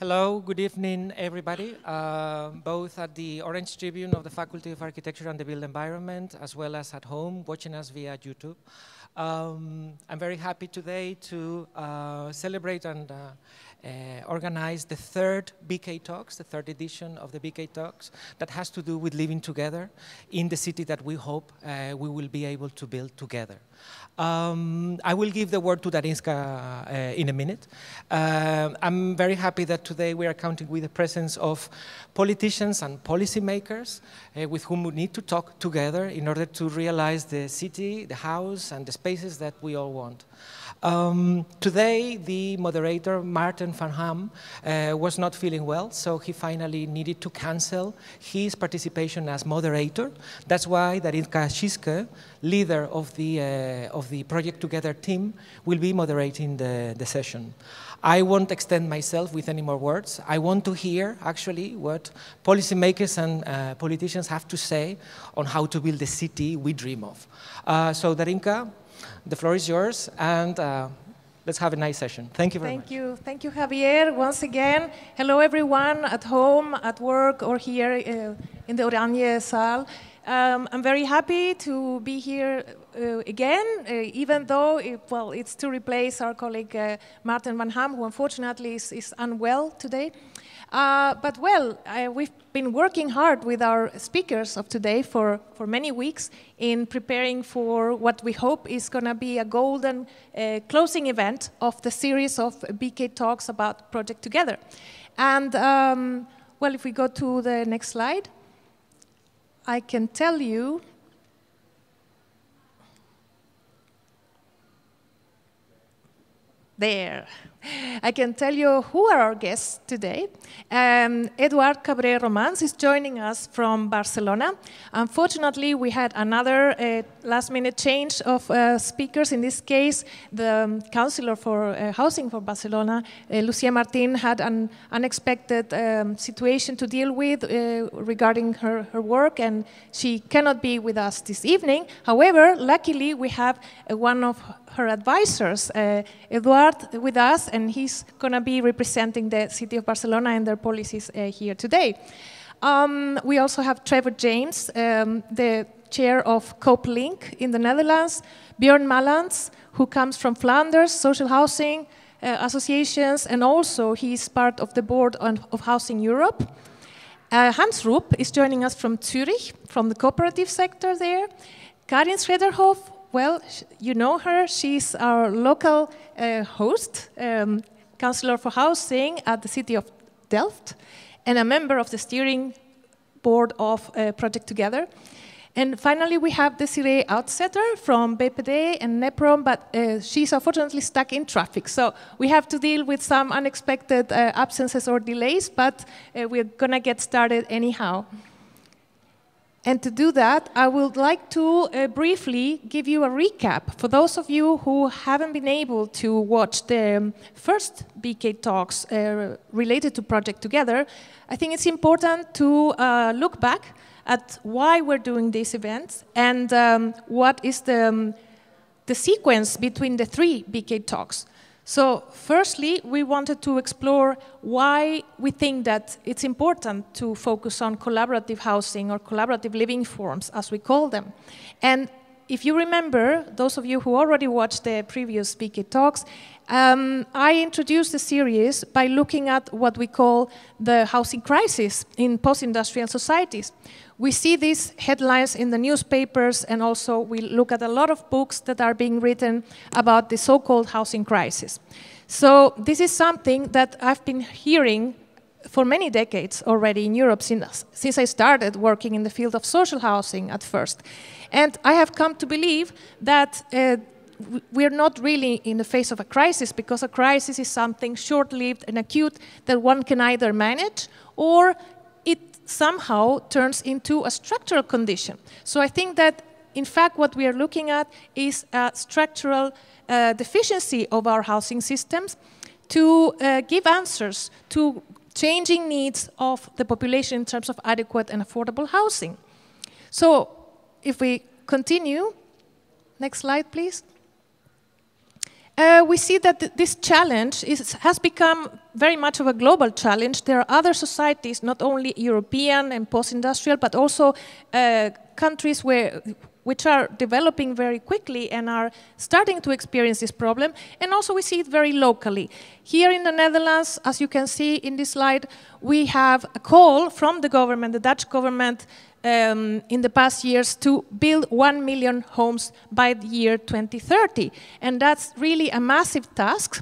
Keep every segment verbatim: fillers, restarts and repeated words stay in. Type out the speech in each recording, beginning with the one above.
Hello, good evening, everybody, uh, both at the Orange Tribune of the Faculty of Architecture and the Built Environment, as well as at home, watching us via YouTube. Um, I'm very happy today to uh, celebrate and uh, uh, organize the third B K Talks, the third edition of the B K Talks, that has to do with living together in the city that we hope uh, we will be able to build together. Um, I will give the word to Darinka uh, in a minute. Uh, I'm very happy that today we are counting with the presence of politicians and policymakers uh, with whom we need to talk together in order to realize the city, the house, and the spaces that we all want. Um, today, the moderator, Martin Van Ham, uh, was not feeling well, so he finally needed to cancel his participation as moderator. That's why Darinka Schiske, leader of the, uh, of the Project Together team, will be moderating the, the session. I won't extend myself with any more words. I want to hear, actually, what policymakers and uh, politicians have to say on how to build the city we dream of. Uh, so, Darinka, the floor is yours, and uh, let's have a nice session. Thank you very much. Thank you. Thank you, Javier, once again. Hello, everyone, at home, at work, or here uh, in the Oranje Sal. Um, I'm very happy to be here uh, again, uh, even though, it, well, it's to replace our colleague uh, Martin Van Ham, who unfortunately is, is unwell today. Uh, but, well, I, we've been working hard with our speakers of today for, for many weeks in preparing for what we hope is going to be a golden uh, closing event of the series of B K Talks about Project Together. And, um, well, if we go to the next slide, I can tell you there. I can tell you who are our guests today. Um, Eduard Cabré Romans is joining us from Barcelona. Unfortunately, we had another uh, last-minute change of uh, speakers. In this case, the um, councillor for uh, housing for Barcelona, uh, Lucía Martín, had an unexpected um, situation to deal with uh, regarding her, her work, and she cannot be with us this evening. However, luckily, we have uh, one of her advisors, uh, Eduard, with us, and he's going to be representing the city of Barcelona and their policies uh, here today. Um, we also have Trevor James, um, the chair of CoopLink in the Netherlands, Bjorn Malans, who comes from Flanders, social housing uh, associations, and also he's part of the board on, of Housing Europe. Uh, Hans Rupp is joining us from Zurich, from the cooperative sector there. Karin Schrederhof, well, you know her. She's our local uh, host, um, councillor for housing at the city of Delft, and a member of the steering board of uh, Project Together. And finally, we have Desiree Outsetter from B P D and Neprom, but uh, she's unfortunately stuck in traffic. So we have to deal with some unexpected uh, absences or delays, but uh, we're going to get started anyhow. And to do that, I would like to uh, briefly give you a recap. For those of you who haven't been able to watch the um, first B K Talks uh, related to Project Together, I think it's important to uh, look back at why we're doing these events and um, what is the, um, the sequence between the three B K Talks. So, firstly, we wanted to explore why we think that it's important to focus on collaborative housing or collaborative living forms, as we call them. And if you remember, those of you who already watched the previous B K Talks, um, I introduced the series by looking at what we call the housing crisis in post-industrial societies. We see these headlines in the newspapers, and also we look at a lot of books that are being written about the so-called housing crisis. So this is something that I've been hearing for many decades already in Europe since, since I started working in the field of social housing at first. And I have come to believe that uh, we're not really in the face of a crisis, because a crisis is something short-lived and acute that one can either manage or somehow turns into a structural condition. So I think that, in fact, what we are looking at is a structural uh, deficiency of our housing systems to uh, give answers to changing needs of the population in terms of adequate and affordable housing. So if we continue, next slide, please. uh, we see that th this challenge is, has become very much of a global challenge. There are other societies, not only European and post-industrial, but also uh, countries where, which are developing very quickly and are starting to experience this problem. And also we see it very locally. Here in the Netherlands, as you can see in this slide, we have a call from the government, the Dutch government, um, in the past years to build one million homes by the year twenty thirty. And that's really a massive task,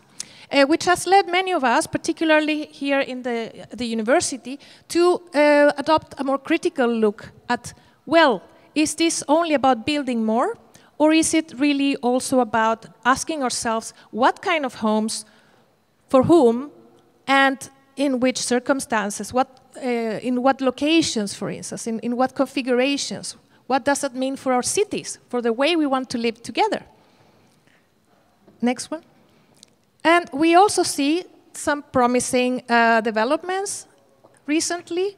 uh, which has led many of us, particularly here in the, the university, to uh, adopt a more critical look at, well, is this only about building more, or is it really also about asking ourselves what kind of homes, for whom, and in which circumstances, what, uh, in what locations, for instance, in, in what configurations? What does that mean for our cities, for the way we want to live together? Next one. And we also see some promising uh, developments recently.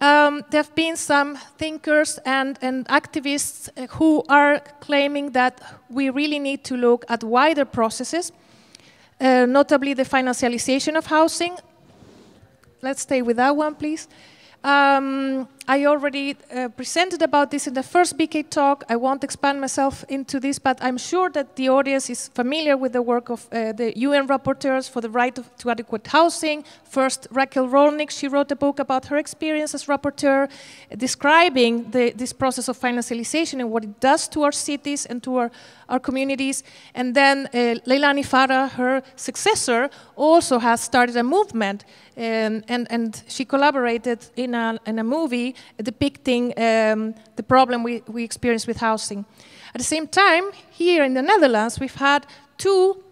Um, there have been some thinkers and, and activists who are claiming that we really need to look at wider processes, uh, notably the financialization of housing. Let's stay with that one, please. Um, I already uh, presented about this in the first B K talk. I won't expand myself into this, but I'm sure that the audience is familiar with the work of uh, the U N rapporteurs for the right of, to adequate housing. First, Raquel Rolnik, she wrote a book about her experience as rapporteur, uh, describing the, this process of financialization and what it does to our cities and to our, our communities. And then uh, Leilani Farah, her successor, also has started a movement, um, and, and she collaborated in a, in a movie depicting um, the problem we, we experience with housing. At the same time, here in the Netherlands, we've had two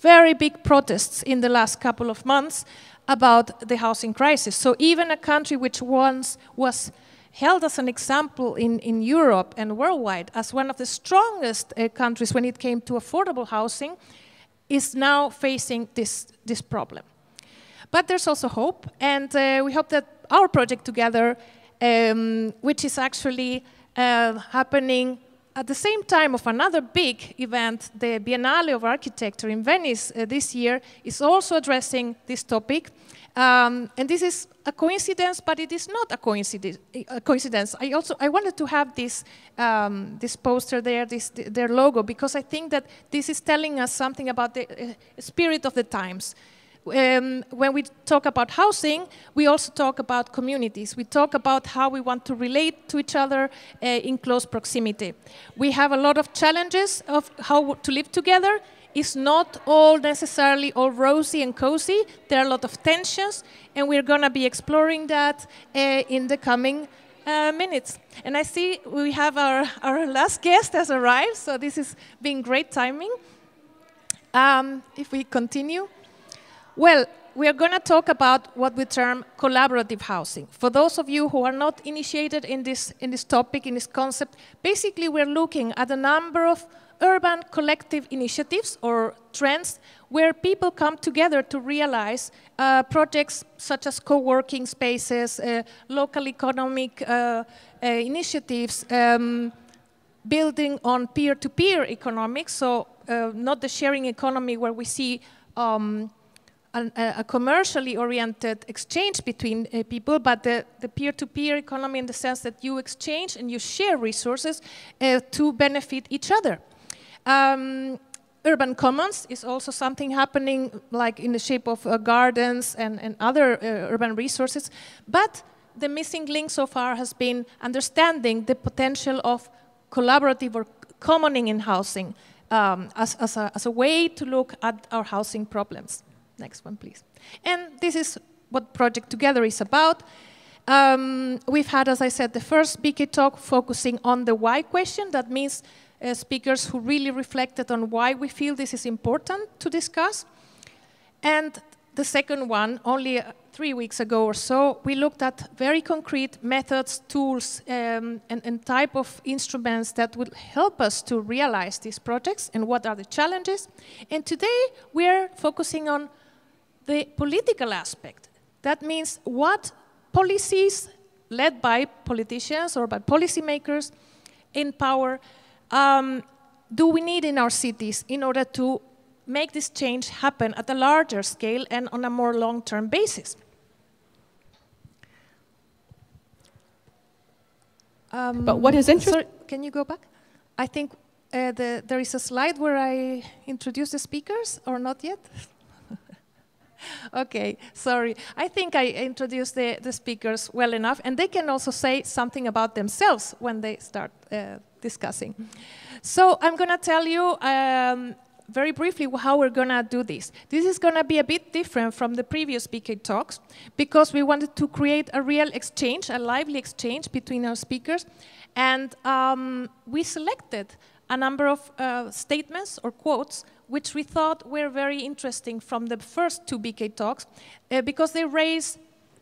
very big protests in the last couple of months about the housing crisis. So even a country which once was held as an example in, in Europe and worldwide as one of the strongest uh, countries when it came to affordable housing is now facing this, this problem. But there's also hope, and uh, we hope that our project together, Um, which is actually uh, happening at the same time of another big event, the Biennale of Architecture in Venice uh, this year, is also addressing this topic. Um, and this is a coincidence, but it is not a coincidence. A coincidence. I also I wanted to have this um, this poster there, this their logo, because I think that this is telling us something about the uh, spirit of the times. Um, when we talk about housing, we also talk about communities. We talk about how we want to relate to each other uh, in close proximity. We have a lot of challenges of how to live together. It's not all necessarily all rosy and cozy. There are a lot of tensions, and we're going to be exploring that uh, in the coming uh, minutes. And I see we have our, our last guest has arrived, so this has been great timing. Um, if we continue. Well, we are going to talk about what we term collaborative housing. For those of you who are not initiated in this, in this topic, in this concept, basically we're looking at a number of urban collective initiatives or trends where people come together to realize uh, projects such as co-working spaces, uh, local economic uh, uh, initiatives, um, building on peer-to-peer economics, so uh, not the sharing economy where we see um, a commercially oriented exchange between uh, people, but the, the peer-to-peer economy in the sense that you exchange and you share resources uh, to benefit each other. Um, urban commons is also something happening like in the shape of uh, gardens and, and other uh, urban resources, but the missing link so far has been understanding the potential of collaborative or commoning in housing um, as, as, a, as a way to look at our housing problems. Next one, please. And this is what Project Together is about. Um, we've had, as I said, the first B K talk focusing on the why question. That means uh, speakers who really reflected on why we feel this is important to discuss. And the second one, only uh, three weeks ago or so, we looked at very concrete methods, tools, um, and, and type of instruments that would help us to realize these projects and what are the challenges. And today we're focusing on the political aspect. That means what policies led by politicians or by policymakers in power um, do we need in our cities in order to make this change happen at a larger scale and on a more long-term basis? Um, but what is interesting? Can you go back? I think uh, the, there is a slide where I introduce the speakers, or not yet? Okay, sorry. I think I introduced the, the speakers well enough, and they can also say something about themselves when they start uh, discussing. So I'm going to tell you um, very briefly how we're going to do this. This is going to be a bit different from the previous B K Talks, because we wanted to create a real exchange, a lively exchange between our speakers, and um, we selected a number of uh, statements or quotes which we thought were very interesting from the first two B K Talks, uh, because they raise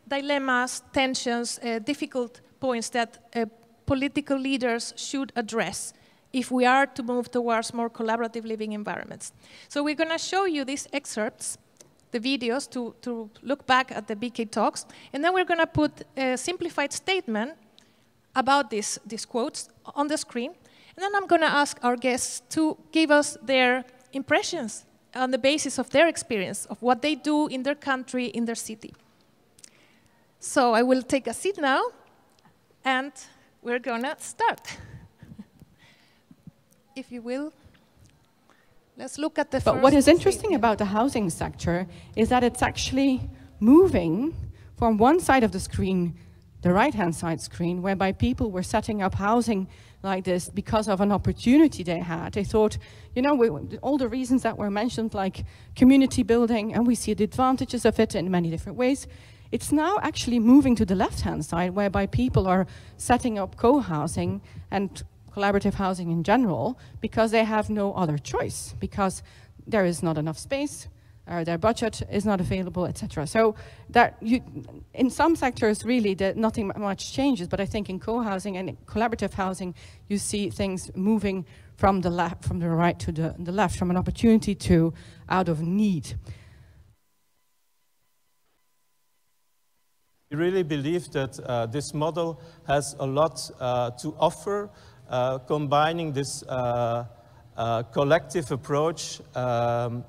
dilemmas, tensions, uh, difficult points that uh, political leaders should address if we are to move towards more collaborative living environments. So we're going to show you these excerpts, the videos, to, to look back at the B K Talks, and then we're going to put a simplified statement about this, these quotes on the screen, and then I'm going to ask our guests to give us their impressions on the basis of their experience of what they do in their country, in their city. So I will take a seat now, and we're gonna start. If you will, let's look at the first. But what is interesting about the housing sector is that it's actually moving from one side of the screen, the right-hand side screen, whereby people were setting up housing like this because of an opportunity they had. They thought, you know, we, all the reasons that were mentioned, like community building, and we see the advantages of it in many different ways. It's now actually moving to the left-hand side, whereby people are setting up co-housing and collaborative housing in general, because they have no other choice, because there is not enough space, or their budget is not available, et cetera. So that you, in some sectors, really, that nothing much changes. But I think in co-housing and collaborative housing, you see things moving from the left, from the right to the, the left, from an opportunity to out of need. We really believe that uh, this model has a lot uh, to offer, uh, combining this uh, uh, collective approach. Um,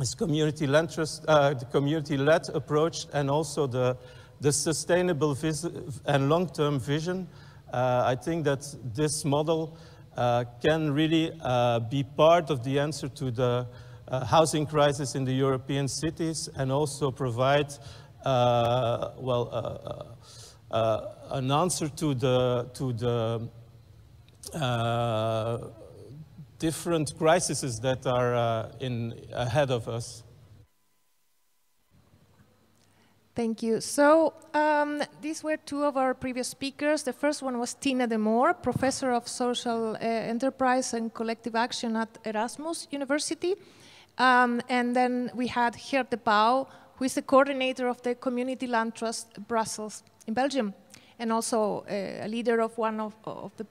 It's community led, uh, the community-led approach, and also the, the sustainable vis and long-term vision. Uh, I think that this model uh, can really uh, be part of the answer to the uh, housing crisis in the European cities, and also provide, uh, well, uh, uh, an answer to the to the uh, different crises that are uh, in ahead of us. Thank you. So um, these were two of our previous speakers. The first one was Tina De Moor, professor of social uh, enterprise and collective action at Erasmus University. Um, and then we had Geert De Pauw, who is the coordinator of the Community Land Trust Brussels in Belgium, and also uh, a leader of one of, of the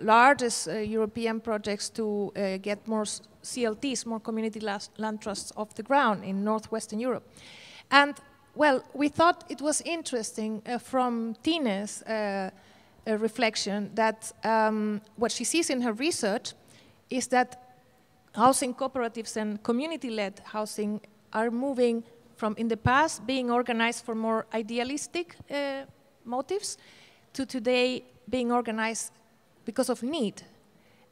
largest uh, European projects to uh, get more C L Ts, more community land trusts off the ground in northwestern Europe. And well, we thought it was interesting uh, from Tina's uh, reflection that um, what she sees in her research is that housing cooperatives and community-led housing are moving from, in the past, being organized for more idealistic uh, motives, to today being organized because of need.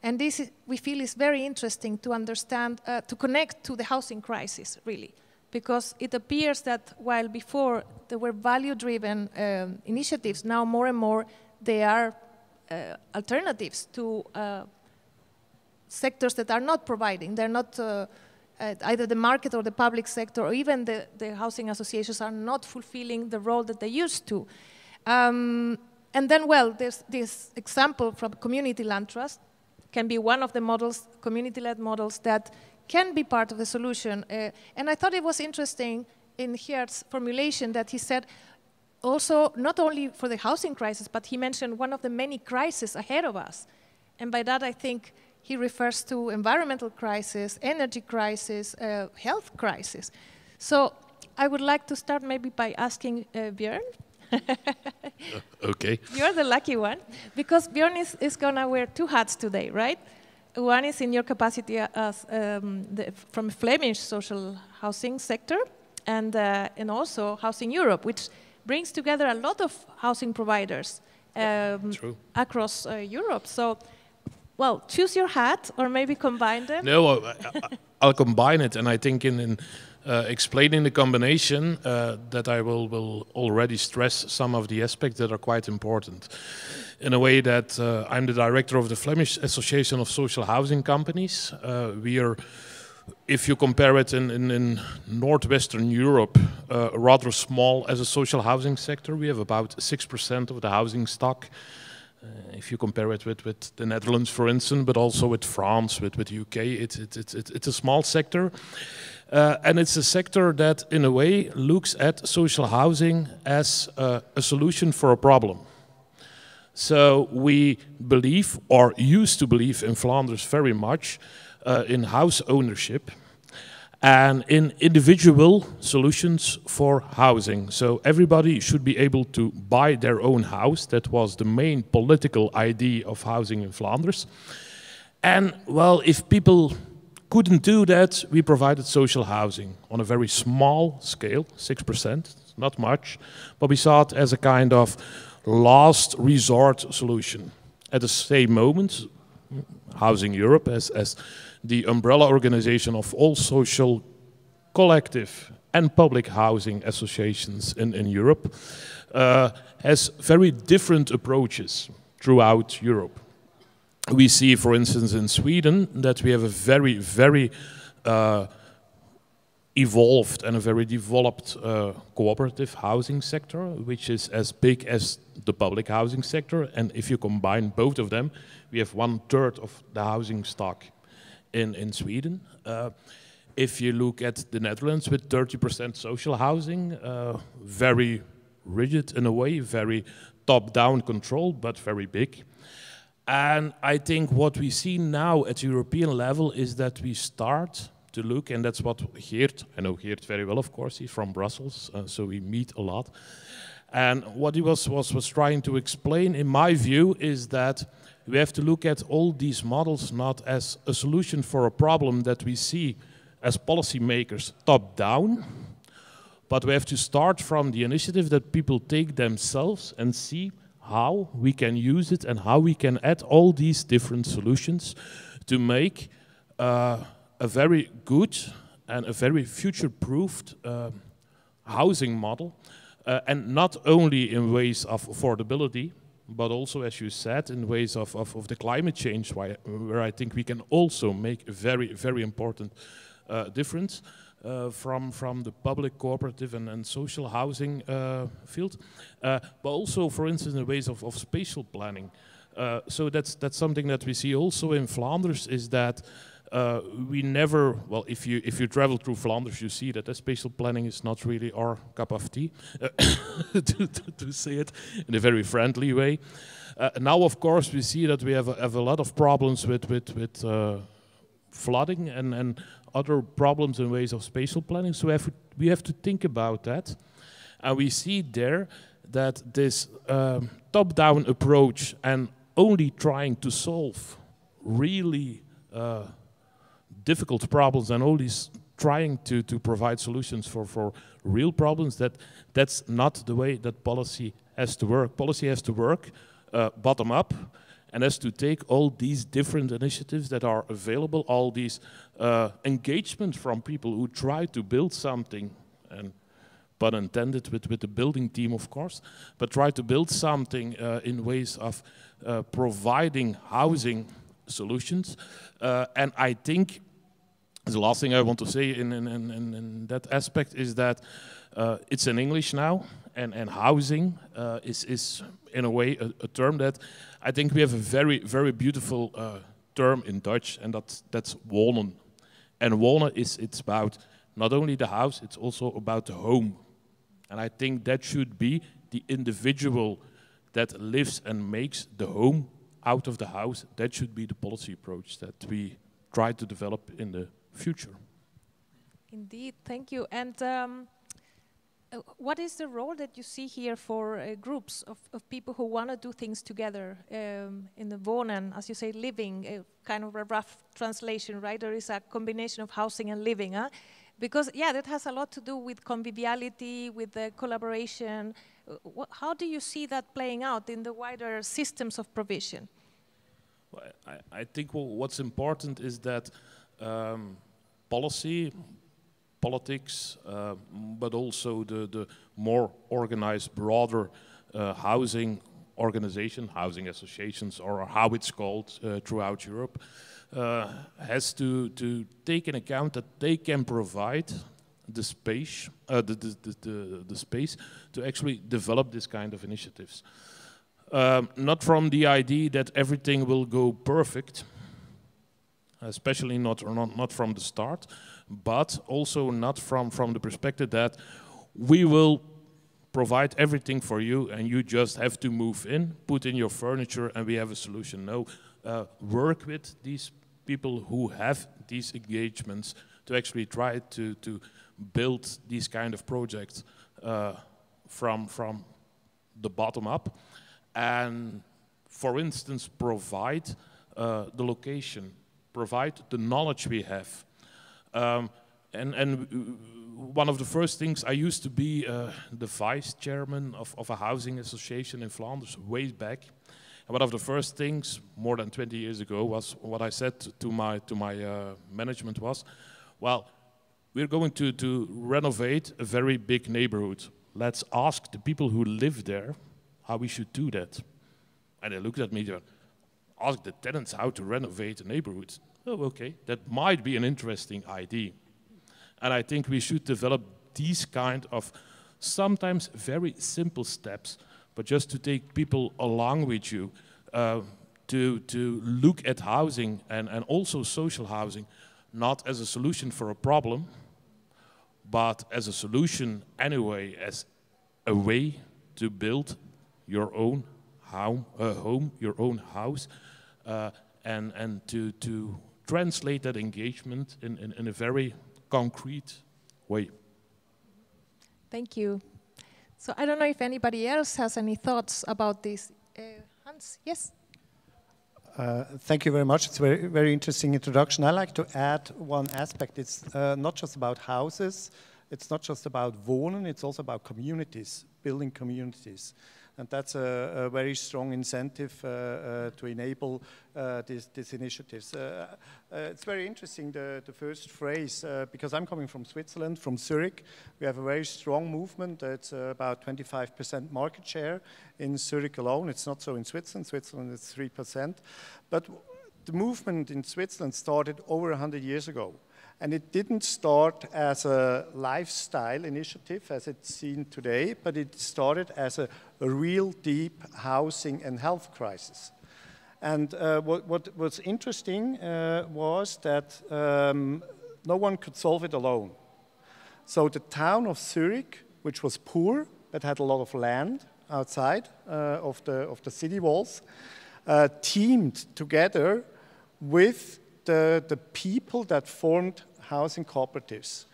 And this is, we feel, is very interesting to understand, uh, to connect to the housing crisis, really, because it appears that while before there were value-driven um, initiatives, now more and more they are uh, alternatives to uh, sectors that are not providing. They're not, uh, either the market or the public sector, or even the, the housing associations are not fulfilling the role that they used to. Um, And then, well, there's this example from Community Land Trust can be one of the models, community-led models, that can be part of the solution. Uh, and I thought it was interesting in Geert's formulation that he said also not only for the housing crisis, but he mentioned one of the many crises ahead of us. And by that, I think he refers to environmental crisis, energy crisis, uh, health crisis. So I would like to start maybe by asking uh, Bjorn. Okay. You're the lucky one, because Bjorn is, is going to wear two hats today, right? One is in your capacity as um, the, from Flemish social housing sector, and uh, and also Housing Europe, which brings together a lot of housing providers um, True. across uh, Europe. So, well, choose your hat, or maybe combine them. No, I, I, I'll combine it, and I think in, in uh, explaining the combination, uh, that I will will already stress some of the aspects that are quite important. In a way that uh, I'm the director of the Flemish Association of Social Housing Companies. Uh, we are, if you compare it in, in, in northwestern Europe, uh, rather small as a social housing sector. We have about six percent of the housing stock. Uh, if you compare it with, with the Netherlands, for instance, but also with France, with, with U K, it, it, it, it, it's a small sector. Uh, and it's a sector that, in a way, looks at social housing as uh, a solution for a problem. So we believe, or used to believe in Flanders very much, uh, in house ownership and in individual solutions for housing. So everybody should be able to buy their own house. That was the main political idea of housing in Flanders. And, well, if people couldn't do that, we provided social housing on a very small scale, six percent, not much, but we saw it as a kind of last resort solution. At the same moment, Housing Europe, as, as the umbrella organization of all social, collective and public housing associations in, in Europe, uh, has very different approaches throughout Europe. We see, for instance, in Sweden, that we have a very, very uh, evolved and a very developed uh, cooperative housing sector, which is as big as the public housing sector. And if you combine both of them, we have one third of the housing stock in, in Sweden. Uh, if you look at the Netherlands with thirty percent social housing, uh, very rigid in a way, very top-down controlled, but very big. And I think what we see now at European level is that we start to look, and that's what Geert, I know Geert very well, of course, he's from Brussels, uh, so we meet a lot. And what he was, was, was trying to explain, in my view, is that we have to look at all these models not as a solution for a problem that we see as policymakers top-down, but we have to start from the initiative that people take themselves and see how we can use it and how we can add all these different solutions to make uh, a very good and a very future-proofed uh, housing model, uh, and not only in ways of affordability, but also, as you said, in ways of, of, of the climate change, where I think we can also make a very, very important uh, difference uh, from, from the public, cooperative and, and social housing uh, field, uh, but also, for instance, in ways of, of spatial planning. Uh, so that's, that's something that we see also in Flanders, is that Uh, we never, well, if you if you travel through Flanders, you see that the spatial planning is not really our cup of tea, uh, to, to, to say it in a very friendly way. Uh, now, of course, we see that we have a, have a lot of problems with with with uh, flooding and and other problems and ways of spatial planning. So we have to, we have to think about that, and we see there that this um, top-down approach and only trying to solve really Uh, difficult problems and all these trying to, to provide solutions for, for real problems, that that's not the way that policy has to work. Policy has to work uh, bottom up and has to take all these different initiatives that are available, all these uh, engagement from people who try to build something, and pun intended with, with the building team, of course, but try to build something uh, in ways of uh, providing housing solutions. Uh, and I think the last thing I want to say in, in, in, in that aspect is that uh, it's in English now, and, and housing uh, is, is in a way a, a term that I think we have a very, very beautiful uh, term in Dutch, and that's, that's wonen. And wonen is, it's about not only the house, it's also about the home. And I think that should be the individual that lives and makes the home out of the house. That should be the policy approach that we try to develop in the future. Indeed, thank you. And um, Uh, what is the role that you see here for uh, groups of, of people who want to do things together um, in the wonen, as you say, living, uh, kind of a rough translation, right? There is a combination of housing and living, huh? Because, yeah, that has a lot to do with conviviality, with the collaboration. Uh, how do you see that playing out in the wider systems of provision? Well, I, I think well, what's important is that um, policy, politics, uh, but also the, the more organized, broader uh, housing organization, housing associations, or how it's called uh, throughout Europe, uh, has to, to take in account that they can provide the space, uh, the, the, the, the, the space to actually develop this kind of initiatives. Um, not from the idea that everything will go perfect, especially not, or not, not from the start, but also not from, from the perspective that we will provide everything for you and you just have to move in, put in your furniture and we have a solution. No, uh, work with these people who have these engagements to actually try to, to build these kind of projects uh, from, from the bottom up. And for instance, provide uh, the location, provide the knowledge we have. Um, and, and one of the first things, I used to be uh, the vice chairman of, of a housing association in Flanders way back. And one of the first things, more than twenty years ago, was what I said to my, to my uh, management was, well, we're going to, to renovate a very big neighborhood. Let's ask the people who live there how we should do that. And they looked at me, ask the tenants how to renovate a neighborhood. Oh, okay, that might be an interesting idea. And I think we should develop these kind of sometimes very simple steps, but just to take people along with you, uh, to, to look at housing and, and also social housing, not as a solution for a problem, but as a solution anyway, as a way to build your own home, uh, home your own house, uh, and, and to, to translate that engagement in, in, in a very concrete way. Thank you. So I don't know if anybody else has any thoughts about this. Uh, Hans, yes? Uh, thank you very much. It's a very, very interesting introduction. I like to add one aspect. It's uh, not just about houses. It's not just about wohnen. It's also about communities, building communities. And that's a, a very strong incentive uh, uh, to enable uh, these, these initiatives. Uh, uh, it's very interesting, the, the first phrase, uh, because I'm coming from Switzerland, from Zurich. We have a very strong movement. It's uh, about twenty-five percent market share in Zurich alone. It's not so in Switzerland. Switzerland is three percent. But the movement in Switzerland started over one hundred years ago. And it didn't start as a lifestyle initiative, as it's seen today, but it started as a, a real deep housing and health crisis. And uh, what, what was interesting uh, was that um, no one could solve it alone. So the town of Zurich, which was poor, but had a lot of land outside uh, of, the, of the city walls, uh, teamed together with The, the people that formed housing cooperatives.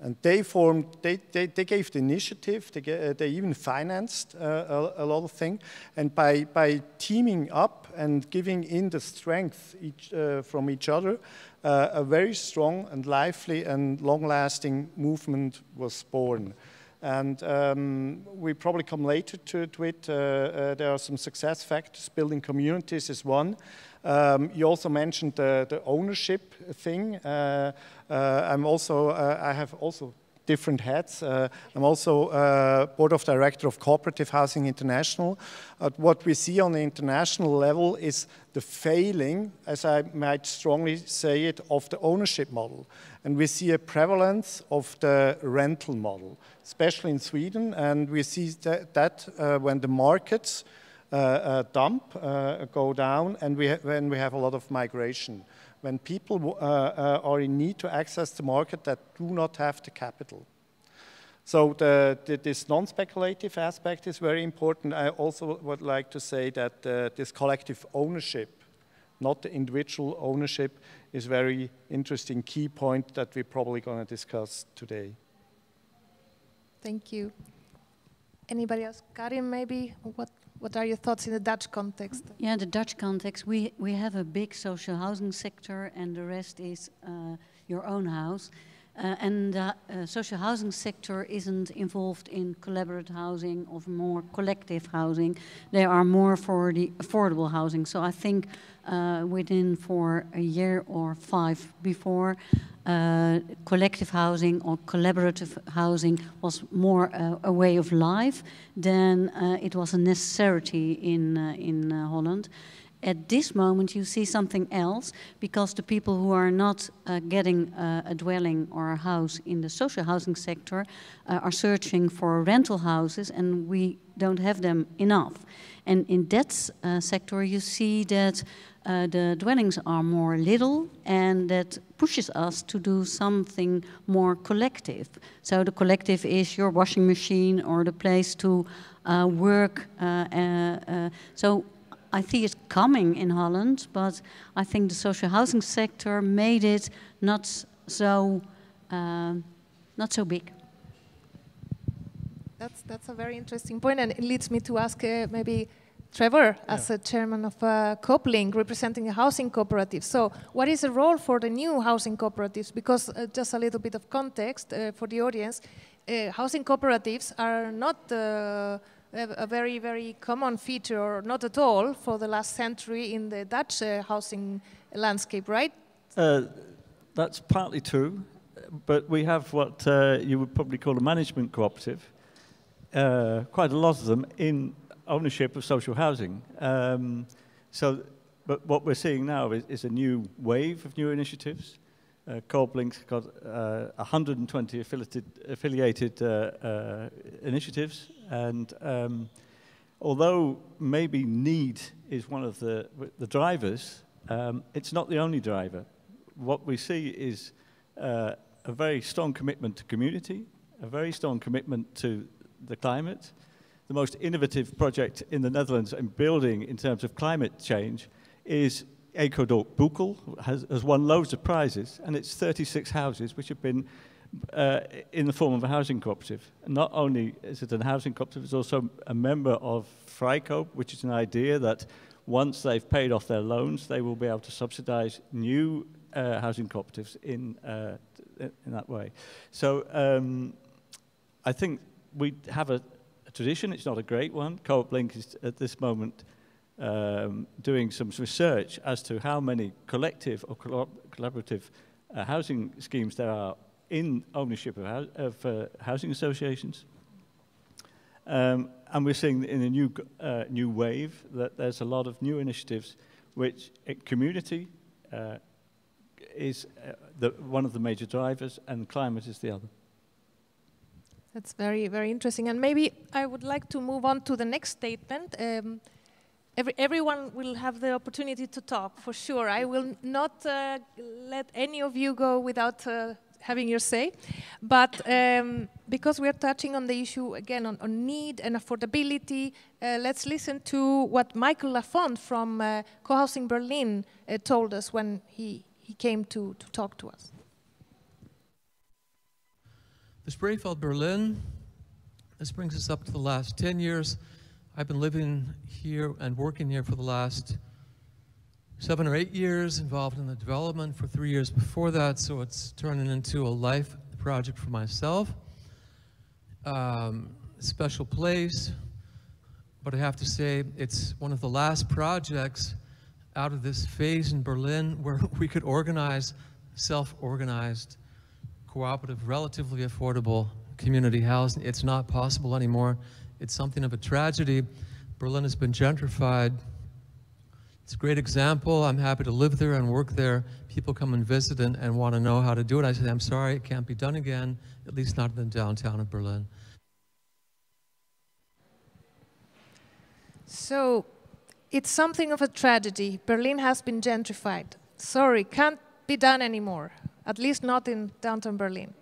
And they formed, they, they, they gave the initiative, they, get, they even financed uh, a, a lot of things. And by, by teaming up and giving in the strength each, uh, from each other, uh, a very strong and lively and long-lasting movement was born. And um, we probably come later to, to it. Uh, uh, there are some success factors. Building communities is one. Um, you also mentioned the, the ownership thing. Uh, uh, I'm also, uh, I have also different hats. Uh, I'm also uh, board of director of Cooperative Housing International. Uh, what we see on the international level is the failing, as I might strongly say it, of the ownership model. And we see a prevalence of the rental model, especially in Sweden. And we see that, that uh, when the markets uh, uh, dump, uh, go down, and we ha when we have a lot of migration. When people uh, uh, are in need to access the market that do not have the capital. So the, the, this non-speculative aspect is very important. I also would like to say that uh, this collective ownership, not the individual ownership, is a very interesting key point that we're probably going to discuss today. Thank you. Anybody else? Karin, maybe? What, what are your thoughts in the Dutch context? Yeah, the Dutch context, we, we have a big social housing sector, and the rest is uh, your own house. Uh, and the uh, social housing sector isn't involved in collaborative housing or more collective housing. They are more for the affordable housing. So I think uh, within for a year or five before, uh, collective housing or collaborative housing was more uh, a way of life than uh, it was a necessity in, uh, in uh, Holland. At this moment you see something else, because the people who are not uh, getting uh, a dwelling or a house in the social housing sector uh, are searching for rental houses, and we don't have them enough. And in that uh, sector you see that uh, the dwellings are more little, and that pushes us to do something more collective. So the collective is your washing machine or the place to uh, work. Uh, uh, uh, so. I see it coming in Holland, but I think the social housing sector made it not so uh, not so big. That's that's a very interesting point, and it leads me to ask uh, maybe Trevor, yeah. as a chairman of uh, CoopLink, representing a housing cooperative. So, what is the role for the new housing cooperatives? Because uh, just a little bit of context uh, for the audience: uh, housing cooperatives are not. Uh, a very, very common feature, or not at all, for the last century in the Dutch uh, housing landscape, right? Uh, that's partly true, but we have what uh, you would probably call a management cooperative, uh, quite a lot of them in ownership of social housing. Um, so, but what we're seeing now is, is a new wave of new initiatives. Uh, CoopLink's got uh, one hundred twenty affiliated, affiliated uh, uh, initiatives, and um, although maybe need is one of the, the drivers, um, it's not the only driver. What we see is uh, a very strong commitment to community, a very strong commitment to the climate. The most innovative project in the Netherlands in building in terms of climate change is Ecodorp Boekel, has, has won loads of prizes, and it's thirty-six houses which have been uh, in the form of a housing cooperative. And not only is it a housing cooperative, it's also a member of Vrijkoop, which is an idea that once they've paid off their loans, they will be able to subsidize new uh, housing cooperatives in, uh, in that way. So um, I think we have a, a tradition, it's not a great one. CoopLink is at this moment Um, doing some research as to how many collective or collab collaborative uh, housing schemes there are in ownership of, hou of uh, housing associations. Um, and we're seeing in a new, uh, new wave that there's a lot of new initiatives which uh, community uh, is uh, the, one of the major drivers, and climate is the other. That's very, very interesting. And maybe I would like to move on to the next statement. Um, Every, everyone will have the opportunity to talk, for sure. I will not uh, let any of you go without uh, having your say. But um, because we're touching on the issue, again, on, on need and affordability, uh, let's listen to what Michael Lafont from uh, Co-Housing Berlin uh, told us when he, he came to, to talk to us. The Spreewald Berlin, this brings us up to the last ten years. I've been living here and working here for the last seven or eight years, involved in the development for three years before that, so it's turning into a life project for myself. Um, special place, but I have to say it's one of the last projects out of this phase in Berlin where we could organize self-organized, cooperative, relatively affordable community housing. It's not possible anymore. It's something of a tragedy. Berlin has been gentrified. It's a great example. I'm happy to live there and work there. People come and visit and, and want to know how to do it. I said, I'm sorry, it can't be done again, at least not in the downtown of Berlin. So, it's something of a tragedy. Berlin has been gentrified. Sorry, can't be done anymore, at least not in downtown Berlin.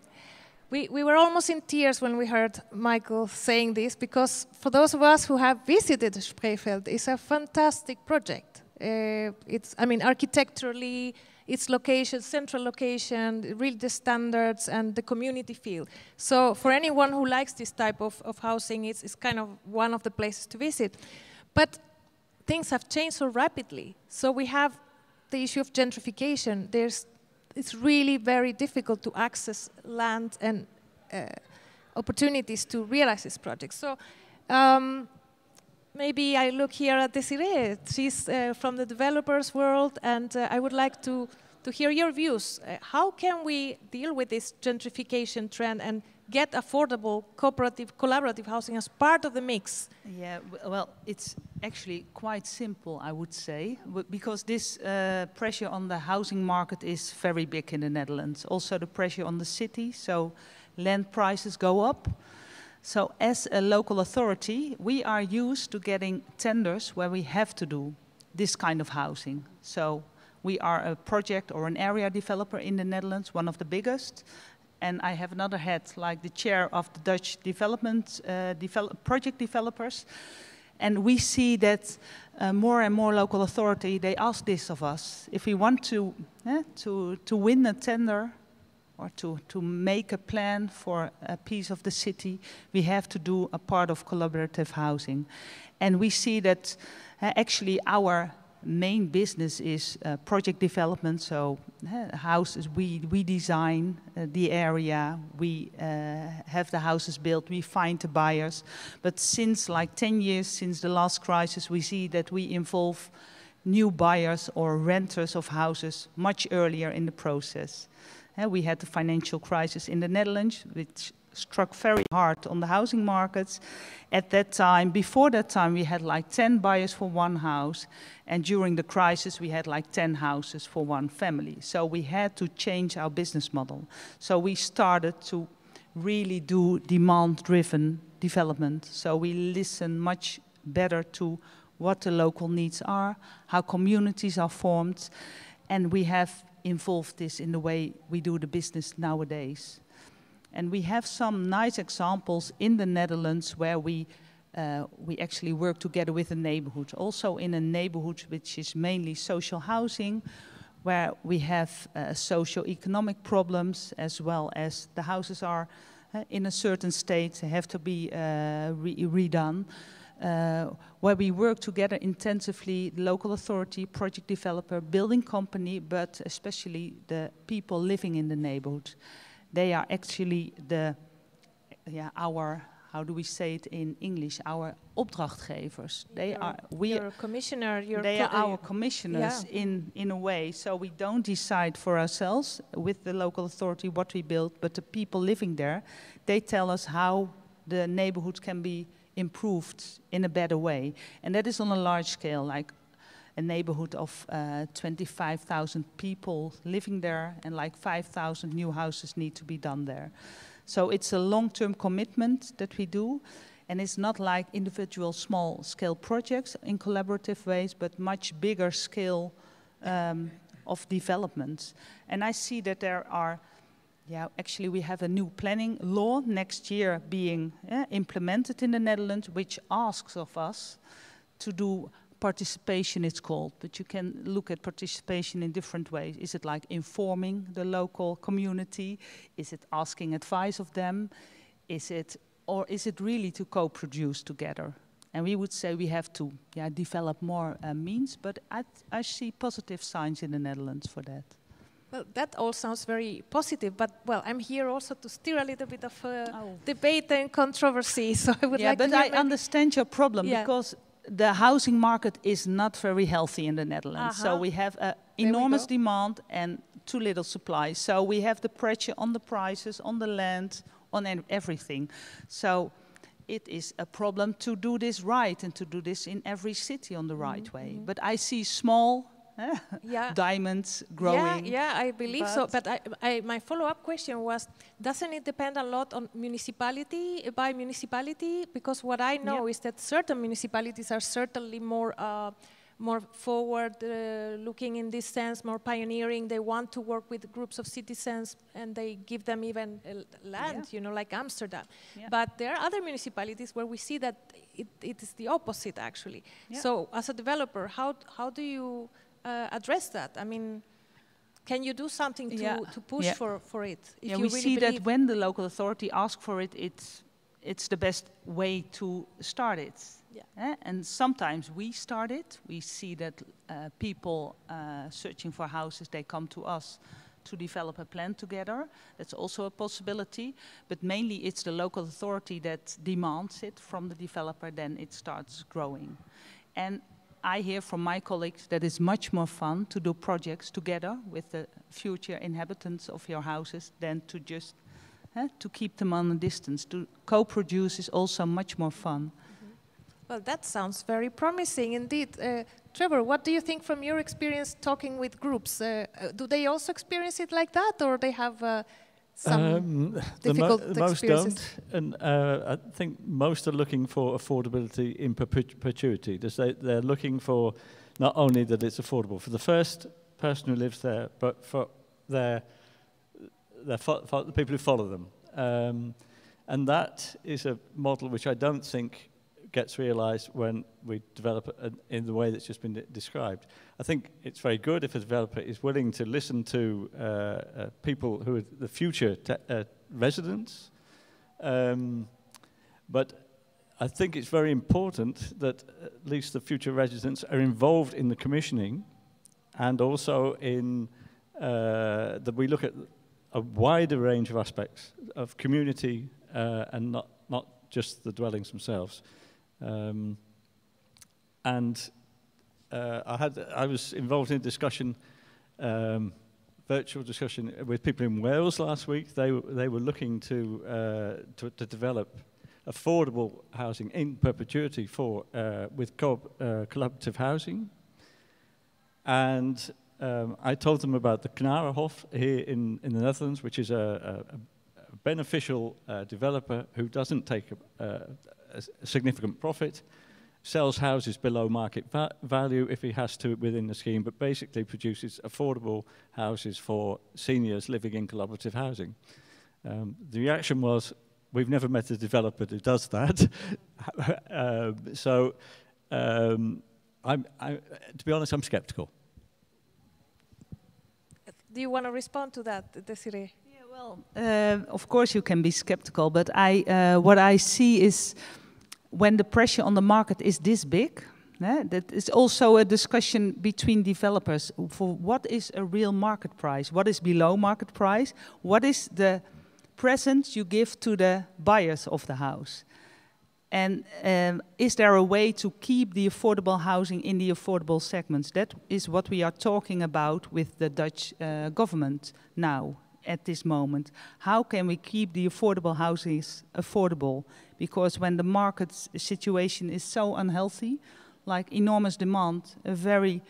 We, we were almost in tears when we heard Michael saying this, because for those of us who have visited Spreewald, it's a fantastic project. Uh, it's, I mean, architecturally, its location, central location, real the standards, and the community feel. So for anyone who likes this type of, of housing, it's, it's kind of one of the places to visit. But things have changed so rapidly. So we have the issue of gentrification. There's, it's really very difficult to access land and uh, opportunities to realize this project. So um, maybe I look here at Desiree. She's uh, from the developers world, and uh, I would like to, to hear your views. Uh, how can we deal with this gentrification trend and get affordable, cooperative, collaborative housing as part of the mix? Yeah, well, it's actually quite simple, I would say, because this uh, pressure on the housing market is very big in the Netherlands. Also the pressure on the city, so land prices go up. So as a local authority, we are used to getting tenders where we have to do this kind of housing. So we are a project or an area developer in the Netherlands, one of the biggest. And I have another hat, like the chair of the Dutch development, uh, develop, project developers. And we see that uh, more and more local authority, they ask this of us. If we want to, eh, to, to win a tender or to, to make a plan for a piece of the city, we have to do a part of collaborative housing. And we see that uh, actually our main business is uh, project development, so uh, houses, we, we design uh, the area, we uh, have the houses built, we find the buyers. But since like ten years, since the last crisis, we see that we involve new buyers or renters of houses much earlier in the process. Uh, we had the financial crisis in the Netherlands, which struck very hard on the housing markets. At that time, before that time, we had like ten buyers for one house. And during the crisis, we had like ten houses for one family. So we had to change our business model. So we started to really do demand-driven development. So we listen much better to what the local needs are, how communities are formed. And we have involved this in the way we do the business nowadays. And we have some nice examples in the Netherlands where we, uh, we actually work together with a neighborhood. Also in a neighborhood which is mainly social housing, where we have uh, socio-economic problems, as well as the houses are uh, in a certain state, they have to be uh, re redone. Uh, where we work together intensively, local authority, project developer, building company, but especially the people living in the neighborhood. They are actually the, yeah, our, how do we say it in English, our opdrachtgevers. They you're, are, we you're a commissioner, you're they are our commissioners, yeah. in, in a way. So we don't decide for ourselves with the local authority what we build, but the people living there, they tell us how the neighborhood can be improved in a better way. And that is on a large scale, like a neighborhood of uh, twenty-five thousand people living there, and like five thousand new houses need to be done there. So it's a long-term commitment that we do, and it's not like individual small-scale projects in collaborative ways, but much bigger scale um, of development. And I see that there are, yeah, actually we have a new planning law next year being uh, implemented in the Netherlands, which asks of us to do participation, it's called, but you can look at participation in different ways. Is it like informing the local community? Is it asking advice of them? Is it, or is it really to co-produce together? And we would say we have to yeah, develop more uh, means, but I, I see positive signs in the Netherlands for that. Well, that all sounds very positive, but well, I'm here also to steer a little bit of uh, oh. debate and controversy, so I would yeah, like to... Yeah, but I understand your problem, yeah. because the housing market is not very healthy in the Netherlands. Uh-huh. So we have uh, enormous demand and too little supply. So we have the pressure on the prices, on the land, on everything. So it is a problem to do this right and to do this in every city on the right mm-hmm. way. But I see small uh, yeah. diamonds growing. Yeah, yeah, I believe but so. But I, I, my follow-up question was, doesn't it depend a lot on municipality, by municipality? Because what I know yeah. is that certain municipalities are certainly more, uh, more forward-looking uh, in this sense, more pioneering. They want to work with groups of citizens, and they give them even uh, land, yeah. you know, like Amsterdam. Yeah. But there are other municipalities where we see that it, it is the opposite, actually. Yeah. So as a developer, how, how do you... Uh, address that? I mean, Can you do something to, yeah. to push yeah. for, for it? If yeah, you we really see that when the local authority asks for it, it's, it's the best way to start it. Yeah. Eh? And sometimes we start it. We see that uh, people uh, searching for houses, they come to us to develop a plan together. That's also a possibility. But mainly it's the local authority that demands it from the developer, then it starts growing. And I hear from my colleagues that it's much more fun to do projects together with the future inhabitants of your houses than to just eh, to keep them on a distance. To co-produce is also much more fun. Mm-hmm. Well, that sounds very promising indeed. Uh, Trevor, what do you think from your experience talking with groups? Uh, do they also experience it like that, or they have uh, some um, difficult the mo experiences? Most don't, and uh, I think most are looking for affordability in perpetuity. They're looking for not only that it's affordable for the first person who lives there, but for their, their fo for the people who follow them. Um, and that is a model which I don't think gets realized when we develop a, in the way that's just been described. I think it's very good if a developer is willing to listen to uh, uh, people who are the future te uh, residents, um, but I think it's very important that at least the future residents are involved in the commissioning, and also in uh, that we look at a wider range of aspects of community uh, and not, not just the dwellings themselves. Um, and uh, I had I was involved in a discussion, um, virtual discussion with people in Wales last week. They they were looking to uh, to, to develop affordable housing in perpetuity for uh, with co uh, collaborative housing. And um, I told them about the Schrederhof here in in the Netherlands, which is a, a, a beneficial uh, developer who doesn't take a, a a significant profit, sells houses below market va value if he has to within the scheme, but basically produces affordable houses for seniors living in collaborative housing. Um, the reaction was, we've never met a developer who does that. uh, so, um, I'm, I, to be honest, I'm skeptical. Do you want to respond to that, Desiree? Yeah, well, uh, of course you can be skeptical, but I, uh, what I see is, when the pressure on the market is this big, eh, that is also a discussion between developers for what is a real market price, what is below market price, what is the present you give to the buyers of the house. And um, is there a way to keep the affordable housing in the affordable segments? That is what we are talking about with the Dutch uh, government now, at this moment. How can we keep the affordable houses affordable? Because when the market situation is so unhealthy, like enormous demand, a very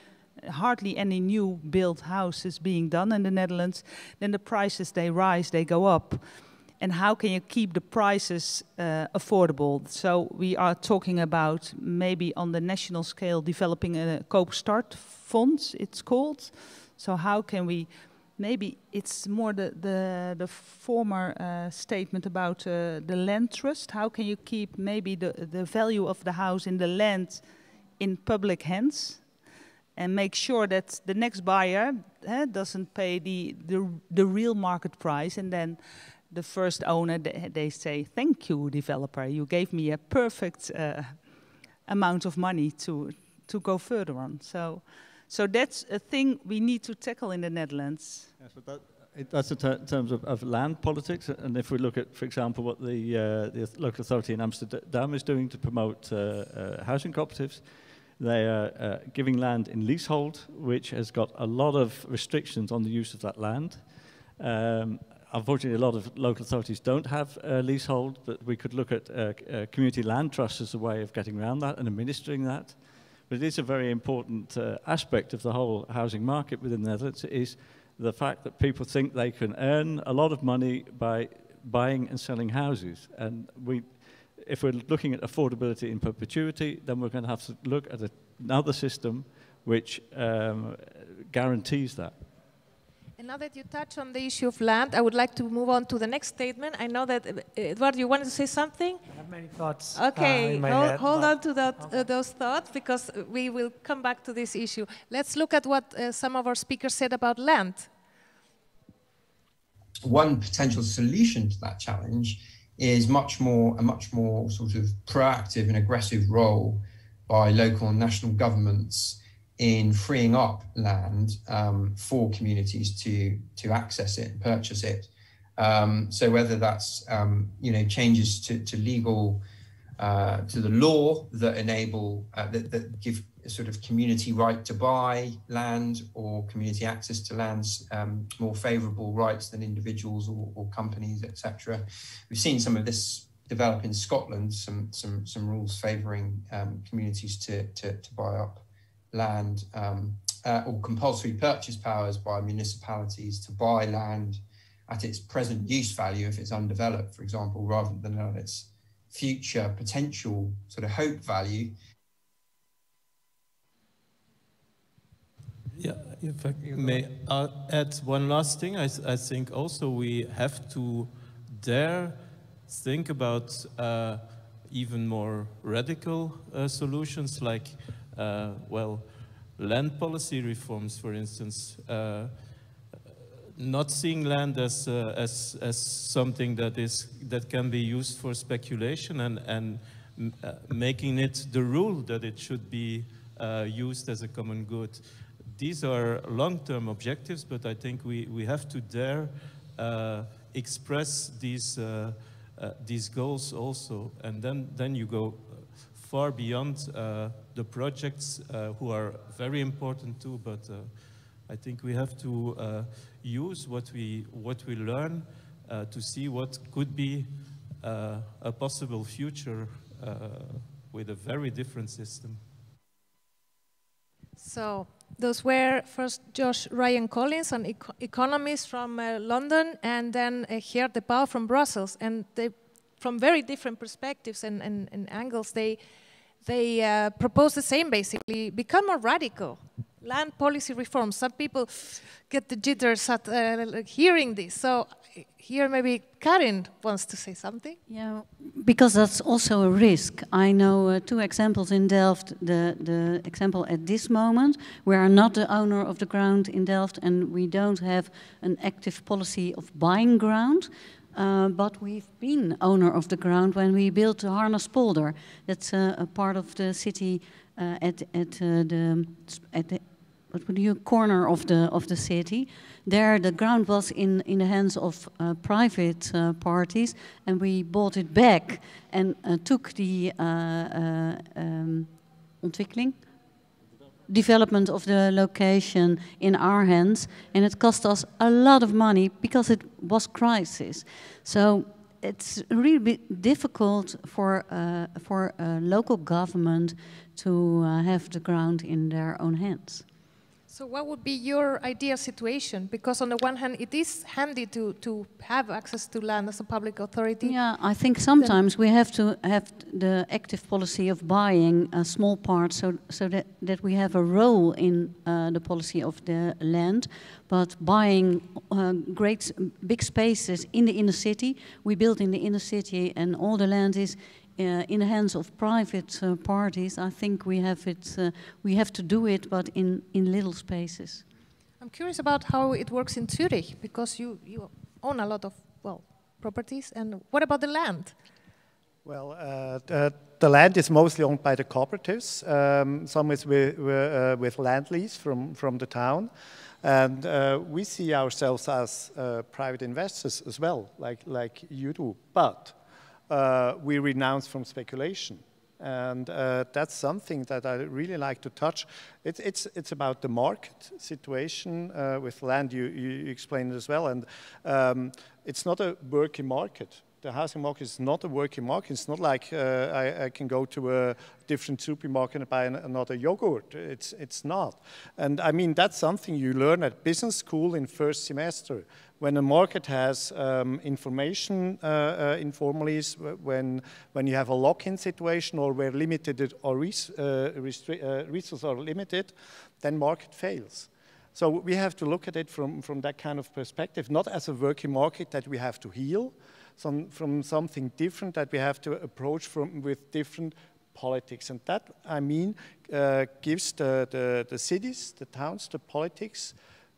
hardly any new built houses being done in the Netherlands, then the prices, they rise, they go up. And how can you keep the prices uh, affordable? So we are talking about maybe on the national scale developing a Koopstart fund, it's called. So how can we Maybe it's more the, the, the former uh, statement about uh, the land trust. How can you keep maybe the, the value of the house in the land in public hands and make sure that the next buyer eh, doesn't pay the, the, the real market price, and then the first owner, they, they say, thank you, developer, you gave me a perfect uh, amount of money to, to go further on. So. So that's a thing we need to tackle in the Netherlands. Yes, but that, it, that's in ter terms of, of land politics. And if we look at, for example, what the, uh, the local authority in Amsterdam is doing to promote uh, uh, housing cooperatives, they are uh, giving land in leasehold, which has got a lot of restrictions on the use of that land. Um, unfortunately, a lot of local authorities don't have uh, leasehold, but we could look at uh, uh, community land trusts as a way of getting around that and administering that. But it is a very important uh, aspect of the whole housing market within the Netherlands, is the fact that people think they can earn a lot of money by buying and selling houses. And we, if we're looking at affordability in perpetuity, then we're going to have to look at another system which um, guarantees that. And now that you touch on the issue of land, I would like to move on to the next statement. I know that, uh, Eduard, you wanted to say something? I have many thoughts. Okay, uh, in my hold, head, hold on to that, okay. uh, those thoughts, because we will come back to this issue. Let's look at what uh, some of our speakers said about land. one potential solution to that challenge is much more a much more sort of proactive and aggressive role by local and national governments in freeing up land um, for communities to to access it and purchase it. Um, so whether that's um, you know changes to, to legal uh, to the law that enable uh, that, that give a sort of community right to buy land or community access to lands, um, more favourable rights than individuals or, or companies, et cetera. We've seen some of this develop in Scotland, some some some rules favouring um, communities to, to to buy up land um, uh, or compulsory purchase powers by municipalities to buy land at its present use value if it's undeveloped, for example, rather than at its future potential sort of hope value. Yeah, if I may add one last thing, I, I think also we have to dare think about uh, even more radical uh, solutions like, uh, well, land policy reforms, for instance, uh, not seeing land as, uh, as, as something that, is, that can be used for speculation and, and uh, making it the rule that it should be uh, used as a common good. These are long-term objectives, but I think we, we have to dare uh, express these, uh, uh, these goals also. And then, then you go far beyond uh, the projects uh, who are very important too, but uh, I think we have to uh, use what we, what we learn uh, to see what could be uh, a possible future uh, with a very different system. So those were first Josh Ryan Collins, an ec economist from uh, London, and then uh, Geert De Pauw from Brussels, and they, from very different perspectives and, and, and angles, they they uh, propose the same basically: become more radical, land policy reforms. Some people get the jitters at uh, hearing this. So here maybe Karin wants to say something. Yeah, because that's also a risk. I know uh, two examples in Delft. The, the example at this moment, we are not the owner of the ground in Delft and we don't have an active policy of buying ground. Uh, but we've been owner of the ground when we built the Harnaspolder. That's uh, a part of the city uh, at, at, uh, the, at the what would you corner of the of the city. There the ground was in in the hands of uh, private uh, parties, and we bought it back and uh, took the uh, uh, um, ontwikkeling development of the location in our hands, and it cost us a lot of money because it was crisis. So it's really difficult for uh, for a local government to uh, have the ground in their own hands. So what would be your ideal situation? Because on the one hand, it is handy to, to have access to land as a public authority. Yeah, I think sometimes then we have to have the active policy of buying a small part so, so that, that we have a role in uh, the policy of the land. But buying uh, great big spaces in the inner city, we built in the inner city and all the land is Uh, in the hands of private uh, parties. I think we have it. Uh, we have to do it, but in in little spaces. I'm curious about how it works in Zurich, because you you own a lot of well properties. And what about the land? Well, uh, the, the land is mostly owned by the cooperatives. Um, some is with uh, with land lease from from the town. And uh, we see ourselves as uh, private investors as well, like like you do, but. Uh, we renounce from speculation, and uh, that's something that I really like to touch. It's it's it's about the market situation uh, with land. You you explained it as well, and um, it's not a working market. The housing market is not a working market. It's not like uh, I, I can go to a different supermarket and buy an, another yogurt. It's it's not, and I mean that's something you learn at business school in first semester. When a market has um, information uh, uh, informalies, when when you have a lock-in situation or where limited or res uh, uh, resources are limited, then market fails. So we have to look at it from from that kind of perspective, not as a working market that we have to heal, some, from something different that we have to approach from with different politics, and that I mean uh, gives the, the the cities, the towns, the politics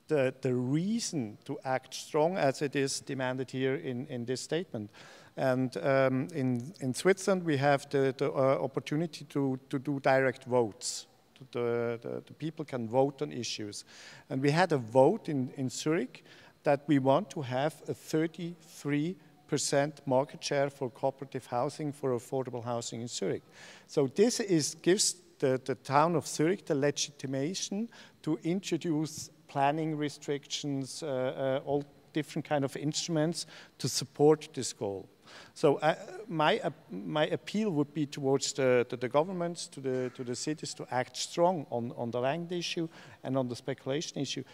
the, the reason to act strong as it is demanded here in, in this statement. And um, in, in Switzerland, we have the, the uh, opportunity to, to do direct votes. The, the, the people can vote on issues. And we had a vote in, in Zurich that we want to have a thirty-three percent market share for cooperative housing, for affordable housing in Zurich. So this is, gives the, the town of Zurich the legitimation to introduce planning restrictions, uh, uh, all different kind of instruments to support this goal. So uh, my, uh, my appeal would be towards the, to the governments, to the, to the cities, to act strong on, on the land issue and on the speculation issue,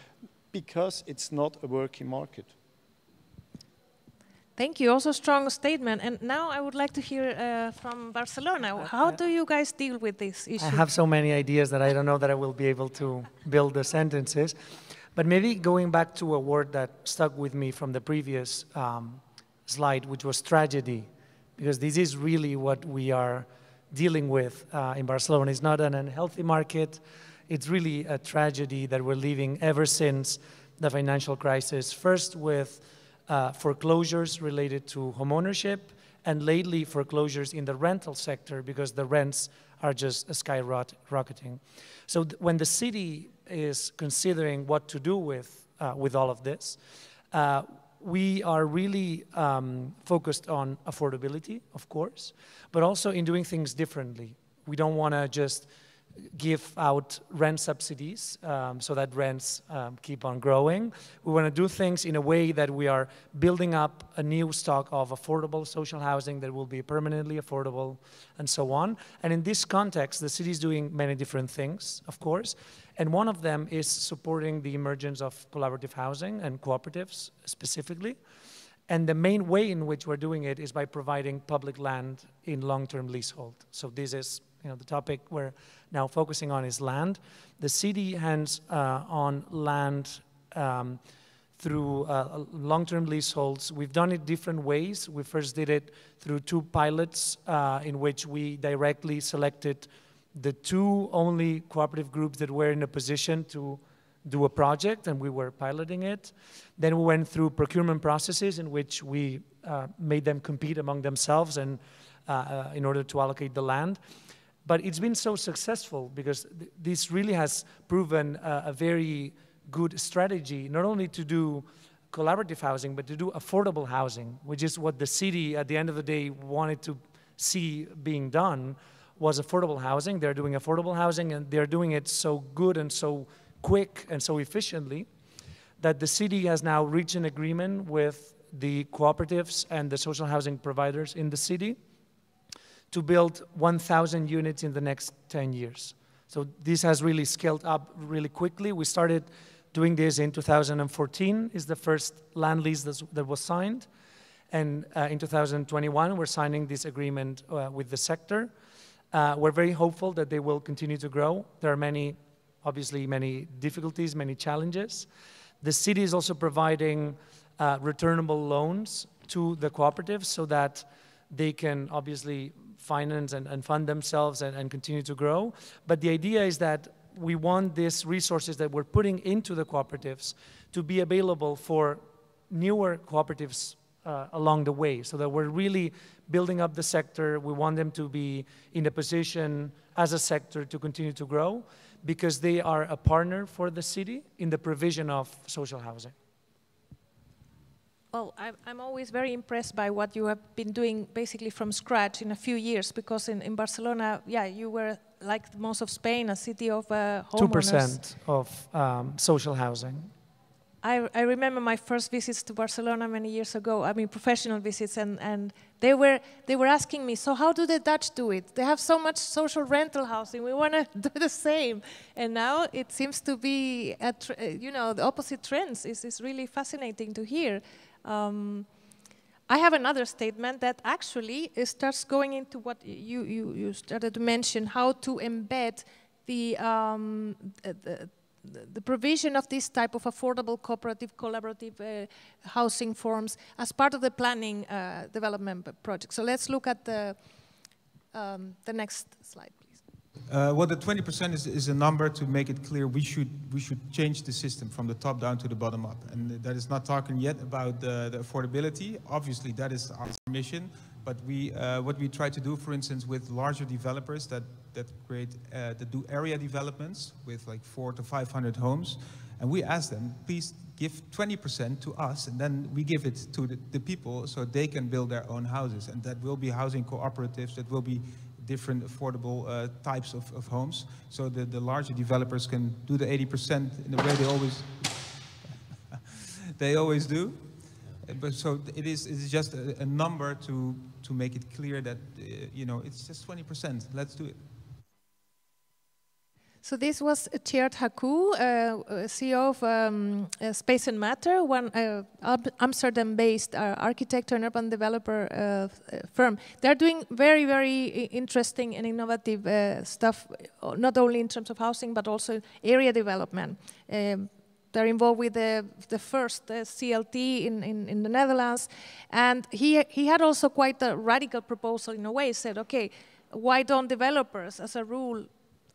because it's not a working market. Thank you, also strong statement. And now I would like to hear uh, from Barcelona. How do you guys deal with this issue? I have so many ideas that I don't know that I will be able to build the sentences. But maybe going back to a word that stuck with me from the previous um, slide, which was tragedy, because this is really what we are dealing with uh, in Barcelona. It's not an unhealthy market. It's really a tragedy that we're living ever since the financial crisis, first with uh, foreclosures related to homeownership, and lately foreclosures in the rental sector because the rents are just skyrocketing. So th when the city is considering what to do with, uh, with all of this, uh, we are really um, focused on affordability, of course, but also in doing things differently. We don't want to just give out rent subsidies um, so that rents um, keep on growing. We want to do things in a way that we are building up a new stock of affordable social housing that will be permanently affordable and so on. And in this context, the city is doing many different things, of course. And one of them is supporting the emergence of collaborative housing and cooperatives specifically. And the main way in which we're doing it is by providing public land in long-term leasehold. So this is, you know, the topic we're now focusing on is land. The city hands uh, on land um, through uh, long-term leaseholds. We've done it different ways. We first did it through two pilots uh, in which we directly selected the two only cooperative groups that were in a position to do a project, and we were piloting it. Then we went through procurement processes in which we uh, made them compete among themselves and uh, uh, in order to allocate the land. But it's been so successful because th this really has proven uh, a very good strategy, not only to do collaborative housing, but to do affordable housing, which is what the city at the end of the day wanted to see being done. Was affordable housing. They're doing affordable housing, and they're doing it so good and so quick and so efficiently that the city has now reached an agreement with the cooperatives and the social housing providers in the city to build one thousand units in the next ten years. So this has really scaled up really quickly. We started doing this in two thousand fourteen, is the first land lease that was signed. And uh, in two thousand twenty-one, we're signing this agreement uh, with the sector. Uh, we're very hopeful that they will continue to grow. There are many, obviously, many difficulties, many challenges. The city is also providing uh, returnable loans to the cooperatives so that they can obviously finance and, and fund themselves and, and continue to grow. But the idea is that we want these resources that we're putting into the cooperatives to be available for newer cooperatives Uh, along the way, so that we're really building up the sector. We want them to be in a position as a sector to continue to grow because they are a partner for the city in the provision of social housing. Well, I'm, I'm always very impressed by what you have been doing basically from scratch in a few years, because in, in Barcelona, yeah, you were like most of Spain, a city of uh, homeowners. two percent of um, social housing. I remember my first visits to Barcelona many years ago, I mean professional visits, and, and they, were, they were asking me, so how do the Dutch do it? They have so much social rental housing, we want to do the same. And now it seems to be, a tr you know, the opposite trends. It's, it's really fascinating to hear. Um, I have another statement that actually starts going into what you, you, you started to mention, how to embed the, um, the the provision of this type of affordable, cooperative, collaborative uh, housing forms as part of the planning uh, development project. So let's look at the, um, the next slide, please. Uh, well, the twenty percent is, is a number to make it clear we should we should change the system from the top down to the bottom up. And that is not talking yet about the, the affordability. Obviously, that is our mission. But we uh, what we try to do, for instance, with larger developers that that create uh, that do area developments with like four to five hundred homes, and we ask them, please give twenty percent to us, and then we give it to the, the people so they can build their own houses. And that will be housing cooperatives. That will be different affordable uh, types of, of homes, so that the larger developers can do the eighty percent in the way they always they always do. Yeah. But so it is it's just a, a number to to make it clear that uh, you know, it's just twenty percent. Let's do it. So this was Tjeerd Haku, uh, C E O of um, uh, Space and Matter, one uh, Amsterdam-based uh, architect and urban developer uh, firm. They're doing very, very interesting and innovative uh, stuff, not only in terms of housing, but also area development. Um, They're involved with the, the first uh, C L T in, in, in the Netherlands. And he, he had also quite a radical proposal in a way. He said, okay, why don't developers, as a rule,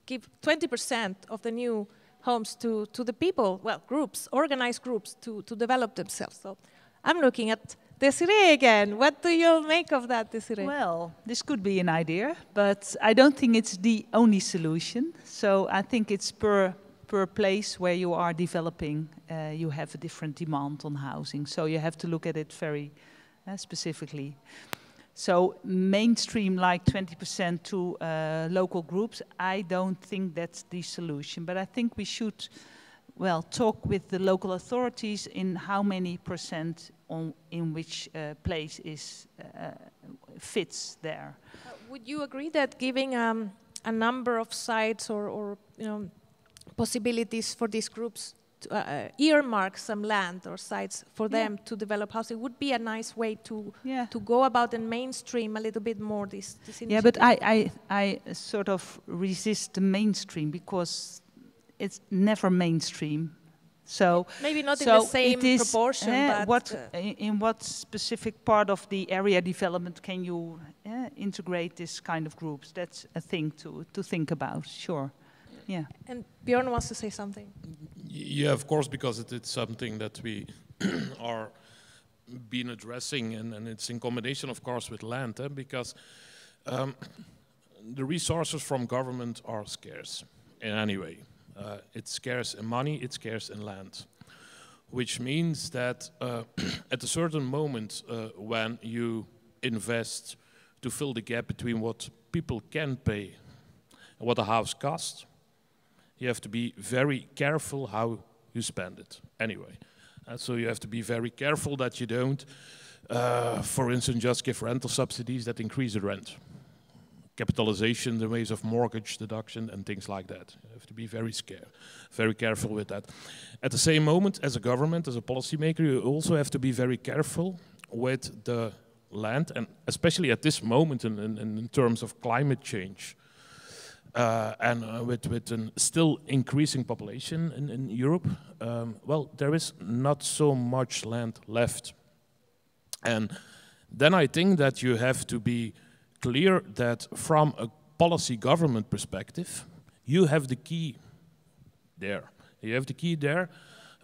give twenty percent of the new homes to, to the people, well, groups, organized groups, to, to develop themselves. So I'm looking at Desiree again. What do you make of that, Desiree? Well, this could be an idea, but I don't think it's the only solution. So I think it's per... per place where you are developing, uh, you have a different demand on housing. So you have to look at it very uh, specifically. So mainstream, like twenty percent to uh, local groups, I don't think that's the solution. But I think we should, well, talk with the local authorities in how many percent on in which uh, place is uh, fits there. Uh, would you agree that giving um, a number of sites or, or you know, possibilities for these groups to uh, earmark some land or sites for them yeah. to develop housing would be a nice way to yeah. to go about and mainstream a little bit more this, this initiative? Yeah, but I, I, I sort of resist the mainstream because it's never mainstream. So maybe not so in the same is, proportion. Uh, but what, uh, in what specific part of the area development can you uh, integrate this kind of groups? That's a thing to, to think about, sure. Yeah. And Bjorn wants to say something. Yeah, of course, because it, it's something that we are been addressing, and, and it's in combination, of course, with land, eh? Because um, the resources from government are scarce in any way. Uh, it's scarce in money, it's scarce in land, which means that uh, at a certain moment uh, when you invest to fill the gap between what people can pay and what a house costs, you have to be very careful how you spend it anyway. And so you have to be very careful that you don't, uh, for instance, just give rental subsidies that increase the rent. Capitalization, the ways of mortgage deduction and things like that. You have to be very scared, very careful with that. At the same moment, as a government, as a policymaker, you also have to be very careful with the land, and especially at this moment in, in, in terms of climate change. Uh, and uh, with, with an still increasing population in, in Europe, um, well, there is not so much land left. And then I think that you have to be clear that from a policy government perspective, you have the key there. You have the key there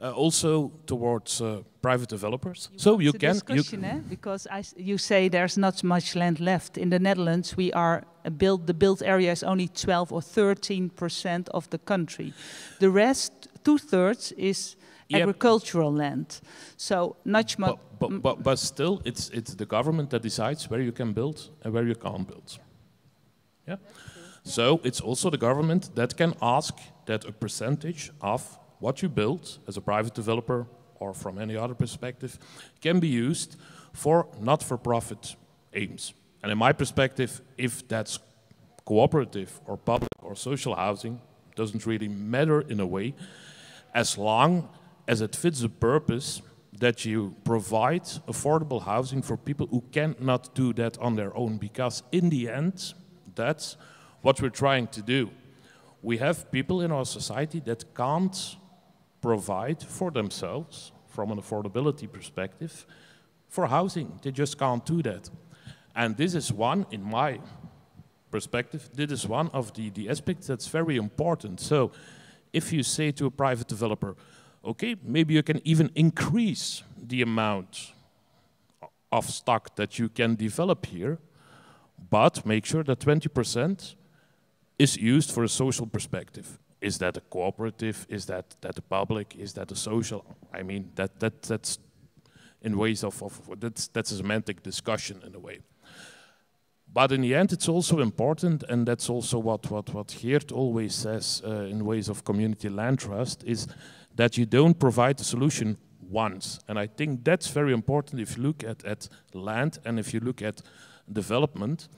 uh, also towards uh, private developers. You so you can... You eh? Because I s you say there's not much land left. In the Netherlands, we are... Build, the built area is only twelve or thirteen percent of the country. The rest, two-thirds, is yep. agricultural land. So not much. But, but, but, but still, it's, it's the government that decides where you can build and where you can't build. Yeah. So it's also the government that can ask that a percentage of what you build as a private developer or from any other perspective can be used for not-for-profit aims. And in my perspective, if that's cooperative or public or social housing, doesn't really matter in a way, as long as it fits the purpose that you provide affordable housing for people who cannot do that on their own. Because in the end, that's what we're trying to do. We have people in our society that can't provide for themselves, from an affordability perspective, for housing. They just can't do that. And this is one, in my perspective, this is one of the, the aspects that's very important. So if you say to a private developer, okay, maybe you can even increase the amount of stock that you can develop here, but make sure that twenty percent is used for a social perspective. Is that a cooperative? Is that that the public? Is that a social? I mean, that that that's in ways of, of that's that's a semantic discussion in a way. But in the end, it's also important, and that's also what what what Geert always says uh, in ways of community land trust, is that you don't provide the solution once. And I think that's very important if you look at at land and if you look at development.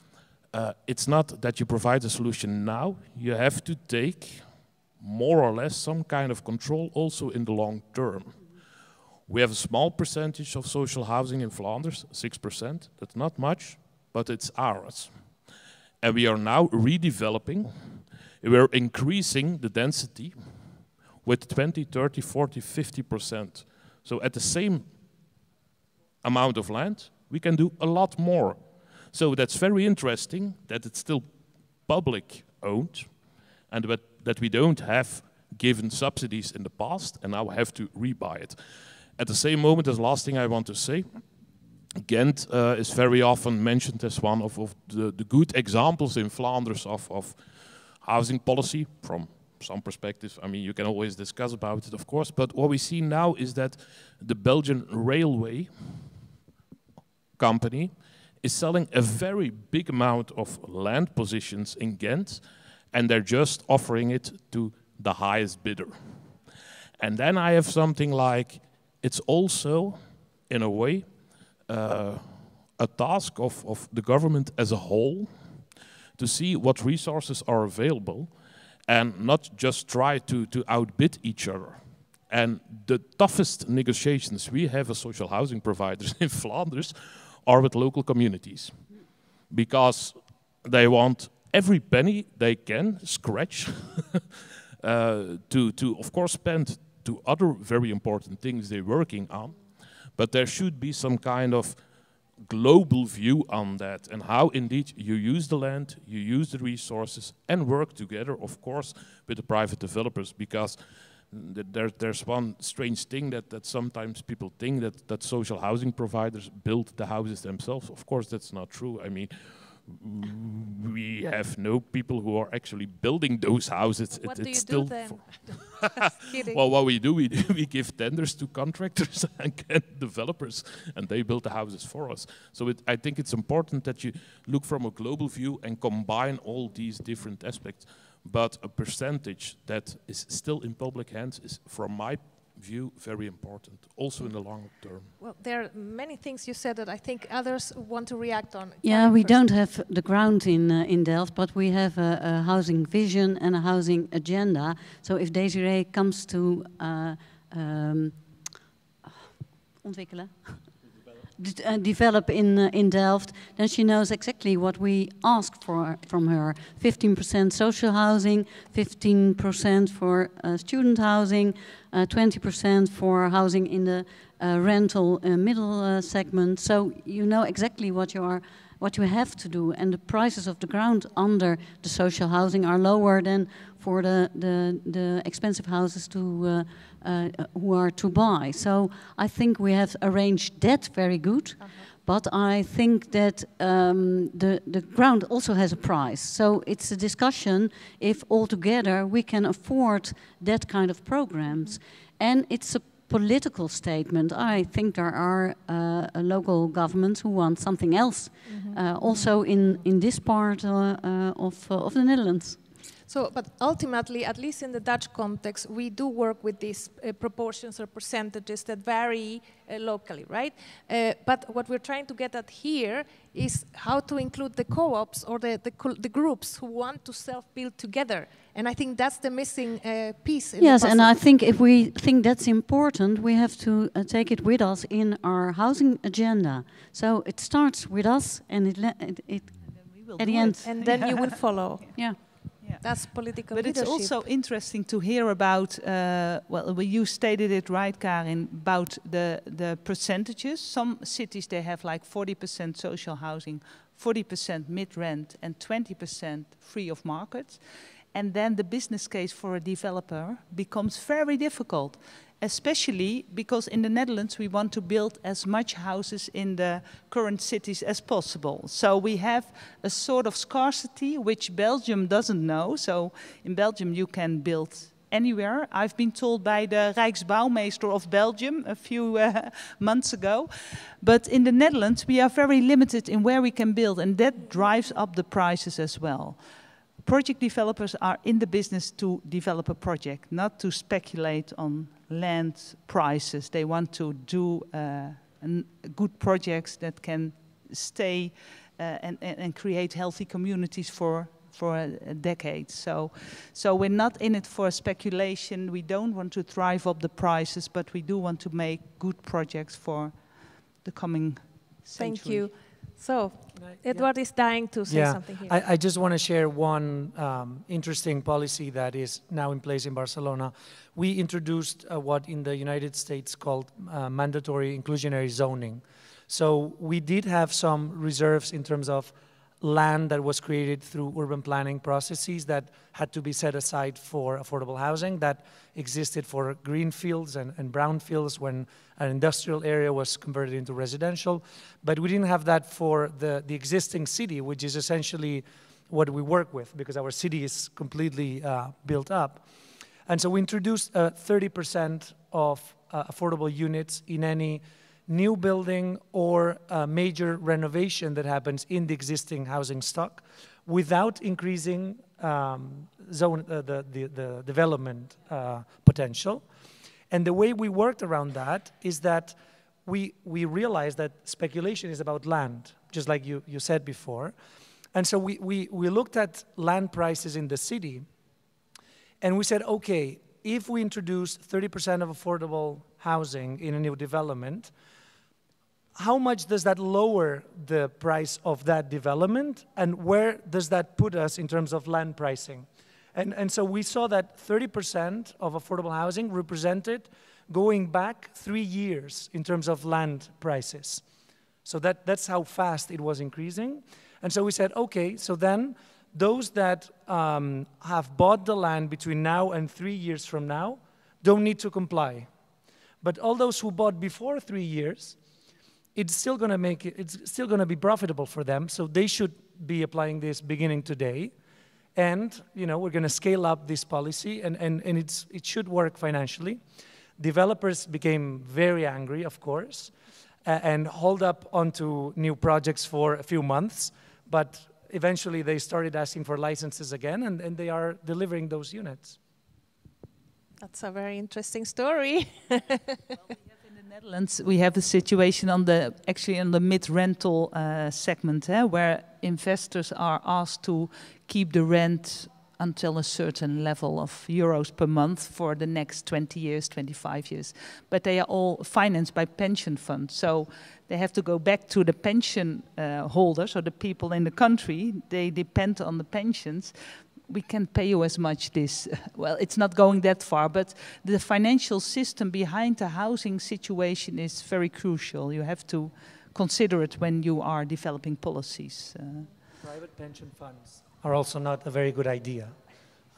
Uh, it's not that you provide a solution now. You have to take more or less some kind of control also in the long term. We have a small percentage of social housing in Flanders, six percent. That's not much, but it's ours. And we are now redeveloping. We're increasing the density with twenty, thirty, forty, fifty percent. So at the same amount of land, we can do a lot more. So that's very interesting that it's still public owned and that we don't have given subsidies in the past and now have to rebuy it. At the same moment, as last thing I want to say, Ghent uh, is very often mentioned as one of, of the, the good examples in Flanders of, of housing policy from some perspective. I mean, you can always discuss about it, of course, but what we see now is that the Belgian railway company is selling a very big amount of land positions in Ghent, and they're just offering it to the highest bidder. And then I have something like, it's also, in a way, uh, a task of, of the government as a whole to see what resources are available and not just try to, to outbid each other. And the toughest negotiations we have as social housing providers in Flanders are with local communities, because they want every penny they can scratch uh, to, to, of course, spend to other very important things they're working on. But there should be some kind of global view on that and how, indeed, you use the land, you use the resources, and work together, of course, with the private developers, because There, there's one strange thing that, that sometimes people think that, that social housing providers build the houses themselves. Of course, that's not true. I mean, we have no people who are actually building those houses. What it, do it's you still do then? Just kidding. Well, what we do, we, do, we give tenders to contractors and developers, and they build the houses for us. So it, I think it's important that you look from a global view and combine all these different aspects. But a percentage that is still in public hands is, from my view, very important, also in the long term. Well, there are many things you said that I think others want to react on. Yeah, we don't have the ground in uh, in Delft, but we have a, a housing vision and a housing agenda. So if Desiree comes to uh, um, ontwikkelen, D uh, develop in uh, in Delft, then she knows exactly what we ask for from her: fifteen percent social housing, fifteen percent for uh, student housing, uh, twenty percent for housing in the uh, rental uh, middle uh, segment. So you know exactly what you are, what you have to do, and the prices of the ground under the social housing are lower than for the the, the expensive houses to. Uh, Uh, who are to buy. So I think we have arranged that very good, uh-huh. But I think that um, the, the ground also has a price. So it's a discussion if altogether we can afford that kind of programs. And it's a political statement. I think there are uh, local governments who want something else, mm-hmm. uh, also in, in this part uh, uh, of, uh, of the Netherlands. So, but ultimately, at least in the Dutch context, we do work with these uh, proportions or percentages that vary uh, locally, right? Uh, but what we're trying to get at here is how to include the co-ops or the, the, co the groups who want to self-build together. And I think that's the missing uh, piece. In yes, and I think if we think that's important, we have to uh, take it with us in our housing agenda. So it starts with us, and it, le it, it and at the end. It. And then yeah. You will follow. Yeah. That's political but leadership. It's also interesting to hear about, uh, well, you stated it right, Karin, about the, the percentages. Some cities, they have like forty percent social housing forty percent mid-rent and twenty percent free of market. And then the business case for a developer becomes very difficult, especially because in the Netherlands we want to build as much houses in the current cities as possible. So we have a sort of scarcity which Belgium doesn't know. So in Belgium you can build anywhere. I've been told by the Rijksbouwmeester of Belgium a few uh, months ago. But in the Netherlands we are very limited in where we can build, and that drives up the prices as well. Project developers are in the business to develop a project, not to speculate on land prices. They want to do uh, an, good projects that can stay uh, and, and, and create healthy communities for, for a, a decade. So, so we're not in it for speculation. We don't want to drive up the prices, but we do want to make good projects for the coming century. Thank you. So, Eduard is dying to say yeah. something here. I, I just want to share one um, interesting policy that is now in place in Barcelona. We introduced uh, what in the United States called uh, mandatory inclusionary zoning. So we did have some reserves in terms of land that was created through urban planning processes that had to be set aside for affordable housing, that existed for greenfields and, and brownfields when an industrial area was converted into residential. But we didn't have that for the, the existing city, which is essentially what we work with because our city is completely uh, built up. And so we introduced uh, thirty percent of uh, affordable units in any new building or a major renovation that happens in the existing housing stock without increasing um, zone, uh, the, the, the development uh, potential. And the way we worked around that is that we, we realized that speculation is about land, just like you, you said before. And so we, we, we looked at land prices in the city and we said, okay, if we introduce thirty percent of affordable housing in a new development, how much does that lower the price of that development, and where does that put us in terms of land pricing? And, and so we saw that thirty percent of affordable housing represented going back three years in terms of land prices. So that, that's how fast it was increasing. And so we said, okay, so then those that um, have bought the land between now and three years from now don't need to comply. But all those who bought before three years, it's still going to make it, it's still going to be profitable for them, so they should be applying this beginning today. And you know, we're going to scale up this policy, and, and, and it's, it should work financially. Developers became very angry, of course, uh, and hold up onto new projects for a few months, but eventually they started asking for licenses again, and, and they are delivering those units. That's a very interesting story. Netherlands, we have a situation on the actually on the mid-rental uh, segment eh, where investors are asked to keep the rent until a certain level of euros per month for the next twenty years, twenty-five years. But they are all financed by pension funds, so they have to go back to the pension uh, holders or the people in the country. They depend on the pensions. We can't pay you as much this. Well, it's not going that far, but the financial system behind the housing situation is very crucial. You have to consider it when you are developing policies. Uh, Private pension funds are also not a very good idea.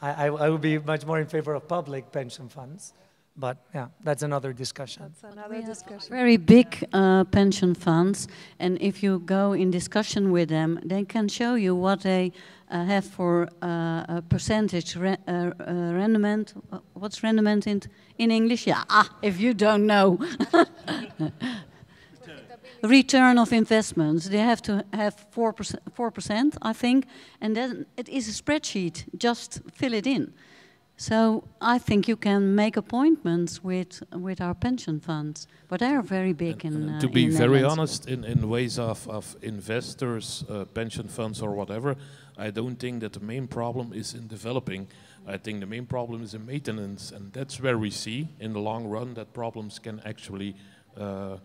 I, I, I would be much more in favor of public pension funds, but yeah, that's another discussion. That's another we discussion. Very big uh, pension funds, and if you go in discussion with them, they can show you what they Uh, have for uh, a percentage re uh, uh, rendement. Uh, what's rendement in, in English? Yeah, ah, if you don't know. Return of investments. They have to have four percent, I think, and then it is a spreadsheet. Just fill it in. So I think you can make appointments with with our pension funds, but they are very big. And, in, uh, to be in very honest, in, in ways of, of investors, uh, pension funds or whatever, I don't think that the main problem is in developing. I think the main problem is in maintenance, and that's where we see in the long run that problems can actually uh,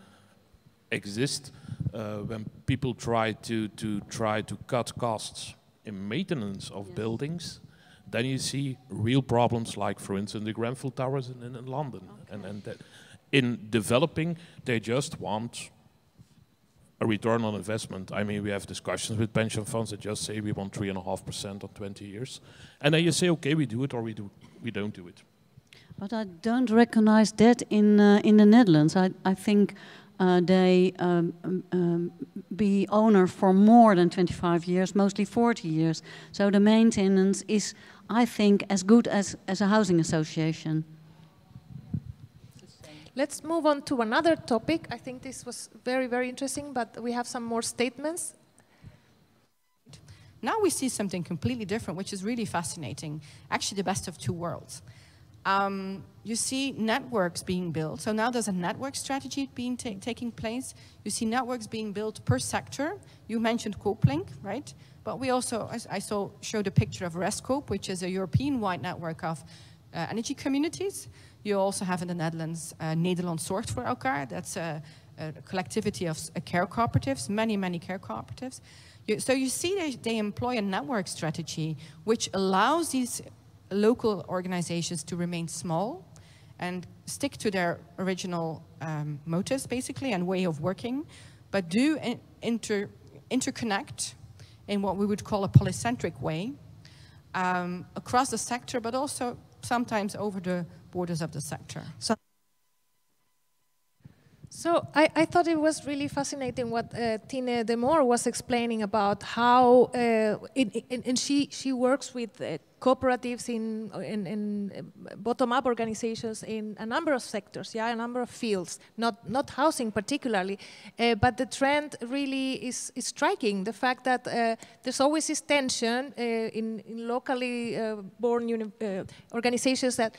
exist uh, when people try to, to try to cut costs in maintenance of yeah. buildings. Then you see real problems like, for instance, the Grenfell Towers in, in, in London. Okay. And, and that in developing, they just want a return on investment. I mean, we have discussions with pension funds that just say we want three and a half percent on twenty years. And then you say, okay, we do it or we do we don't do it. But I don't recognize that in uh, in the Netherlands. I, I think uh, they um, um, be owner for more than twenty-five years, mostly forty years. So the maintenance is, I think, as good as, as a housing association. Let's move on to another topic. I think this was very, very interesting, but we have some more statements. Now we see something completely different, which is really fascinating. Actually, the best of two worlds. Um, you see networks being built. So now there's a network strategy being ta taking place. You see networks being built per sector. You mentioned CoopLink, right? But we also, I, I saw, showed a picture of Rescoop, which is a European-wide network of uh, energy communities. You also have in the Netherlands, uh, Nederland Zorgt voor Elkaar. That's a, a collectivity of uh, care cooperatives, many, many care cooperatives. You, so you see they, they employ a network strategy, which allows these local organizations to remain small and stick to their original um, motives, basically, and way of working, but do in, inter, interconnect in what we would call a polycentric way um, across the sector, but also sometimes over the borders of the sector. So, so I, I thought it was really fascinating what uh, Tina De Moor was explaining about how, uh, it, it, and she, she works with uh, cooperatives in, in, in bottom-up organizations in a number of sectors, yeah, a number of fields, not, not housing particularly, uh, but the trend really is, is striking, the fact that uh, there's always this tension uh, in, in locally uh, born uni uh, organizations that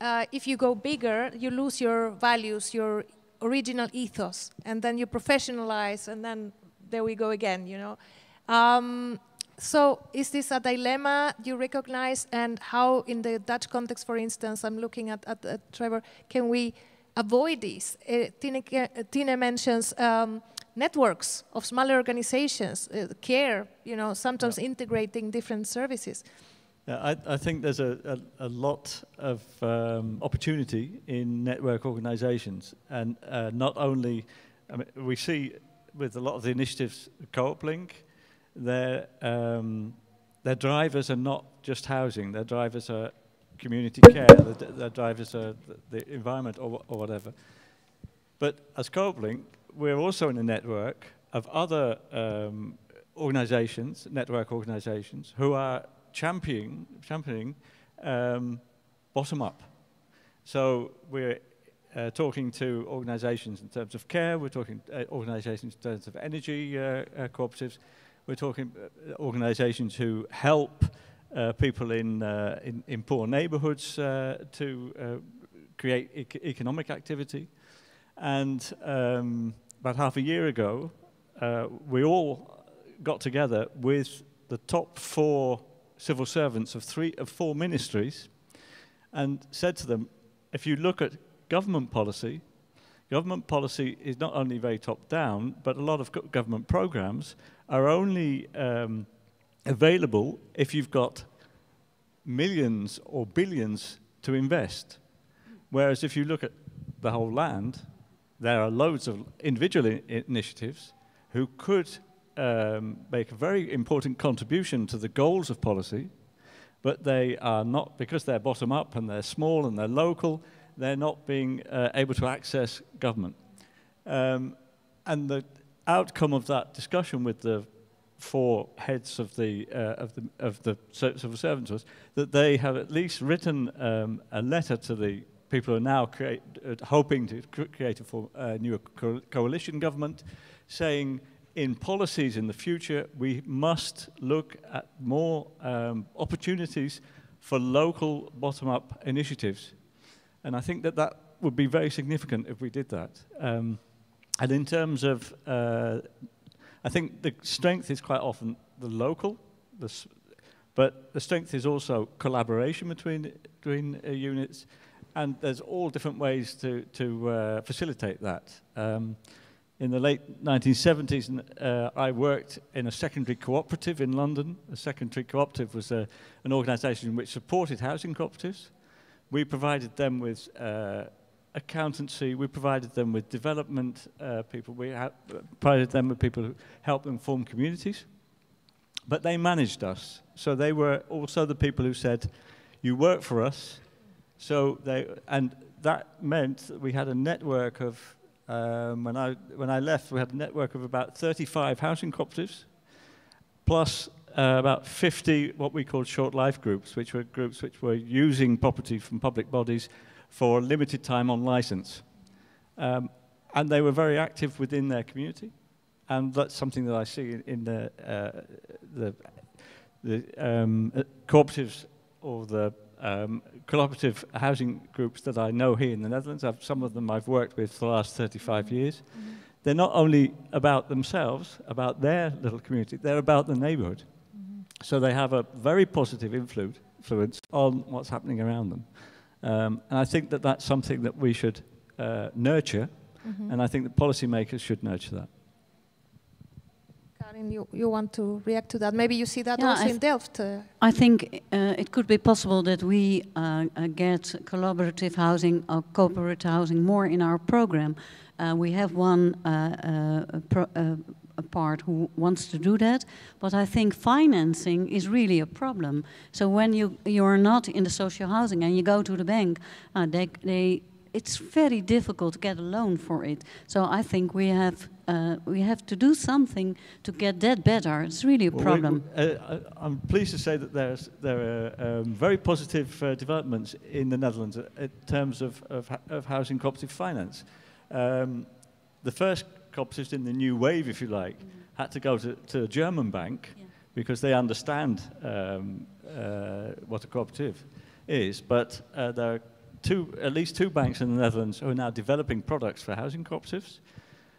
uh, if you go bigger, you lose your values, your original ethos, and then you professionalize, and then there we go again, you know. Um, So is this a dilemma you recognize, and how in the Dutch context, for instance, I'm looking at, at, at Trevor, can we avoid this? Uh, Tina, uh, Tina mentions um, networks of smaller organizations, uh, care, you know, sometimes yeah. integrating different services. Yeah, I, I think there's a, a, a lot of um, opportunity in network organizations, and uh, not only, I mean, we see with a lot of the initiatives, CoopLink, Their, um, their drivers are not just housing, their drivers are community care, their, their drivers are the, the environment or, or whatever. But as CoopLink, we're also in a network of other um, organizations, network organizations, who are championing, championing um, bottom-up. So we're Uh, talking to organizations in terms of care, we're talking uh, organizations in terms of energy uh, uh, cooperatives, we're talking uh, organizations who help uh, people in, uh, in, in poor neighborhoods uh, to uh, create e economic activity. And um, about half a year ago, uh, we all got together with the top four civil servants of, three, of four ministries and said to them, if you look at government policy, government policy is not only very top-down, but a lot of government programs are only um, available if you've got millions or billions to invest. Whereas if you look at the whole land, there are loads of individual in initiatives who could um, make a very important contribution to the goals of policy, but they are not, because they're bottom-up and they're small and they're local, they're not being uh, able to access government. Um, and the outcome of that discussion with the four heads of the, uh, of the, of the civil servants was that they have at least written um, a letter to the people who are now create, uh, hoping to create a uh, new co coalition government, saying in policies in the future, we must look at more um, opportunities for local bottom-up initiatives. And I think that that would be very significant if we did that. Um, and in terms of, uh, I think the strength is quite often the local, the s but the strength is also collaboration between, between uh, units. And there's all different ways to, to uh, facilitate that. Um, in the late nineteen seventies, uh, I worked in a secondary cooperative in London. A secondary cooperative was a, an organization which supported housing cooperatives. We provided them with uh, accountancy, we provided them with development uh, people, we provided them with people who helped them form communities, but they managed us. So they were also the people who said, you work for us. So they, and that meant that we had a network of, um, when, I, when I left, we had a network of about thirty-five housing cooperatives, plus uh, about fifty what we called short life groups, which were groups which were using property from public bodies for a limited time on license. Um, and they were very active within their community. And that's something that I see in the, uh, the, the um, cooperatives or the um, collaborative housing groups that I know here in the Netherlands. I've, some of them I've worked with for the last thirty-five years. Mm-hmm. They're not only about themselves, about their little community, they're about the neighborhood. Mm-hmm. So they have a very positive influence on what's happening around them. Um, and I think that that's something that we should uh, nurture, mm-hmm. and I think that policymakers should nurture that. Karin, you, you want to react to that? Maybe you see that yeah, also in Delft. Uh. I think uh, it could be possible that we uh, get collaborative housing or cooperative housing more in our program. Uh, we have one uh, uh, pro uh, a part who wants to do that, but I think financing is really a problem. So when you you're not in the social housing and you go to the bank, uh, they they it's very difficult to get a loan for it. So I think we have uh, we have to do something to get that better. It's really a well, problem. We, uh, I'm pleased to say that there's there are um, very positive uh, developments in the Netherlands in terms of of, of housing cooperative finance. Um, the first cooperatives in the new wave, if you like, mm-hmm. had to go to, to a German bank yeah. because they understand um, uh, what a cooperative is. But uh, there are two, at least two banks in the Netherlands who are now developing products for housing cooperatives.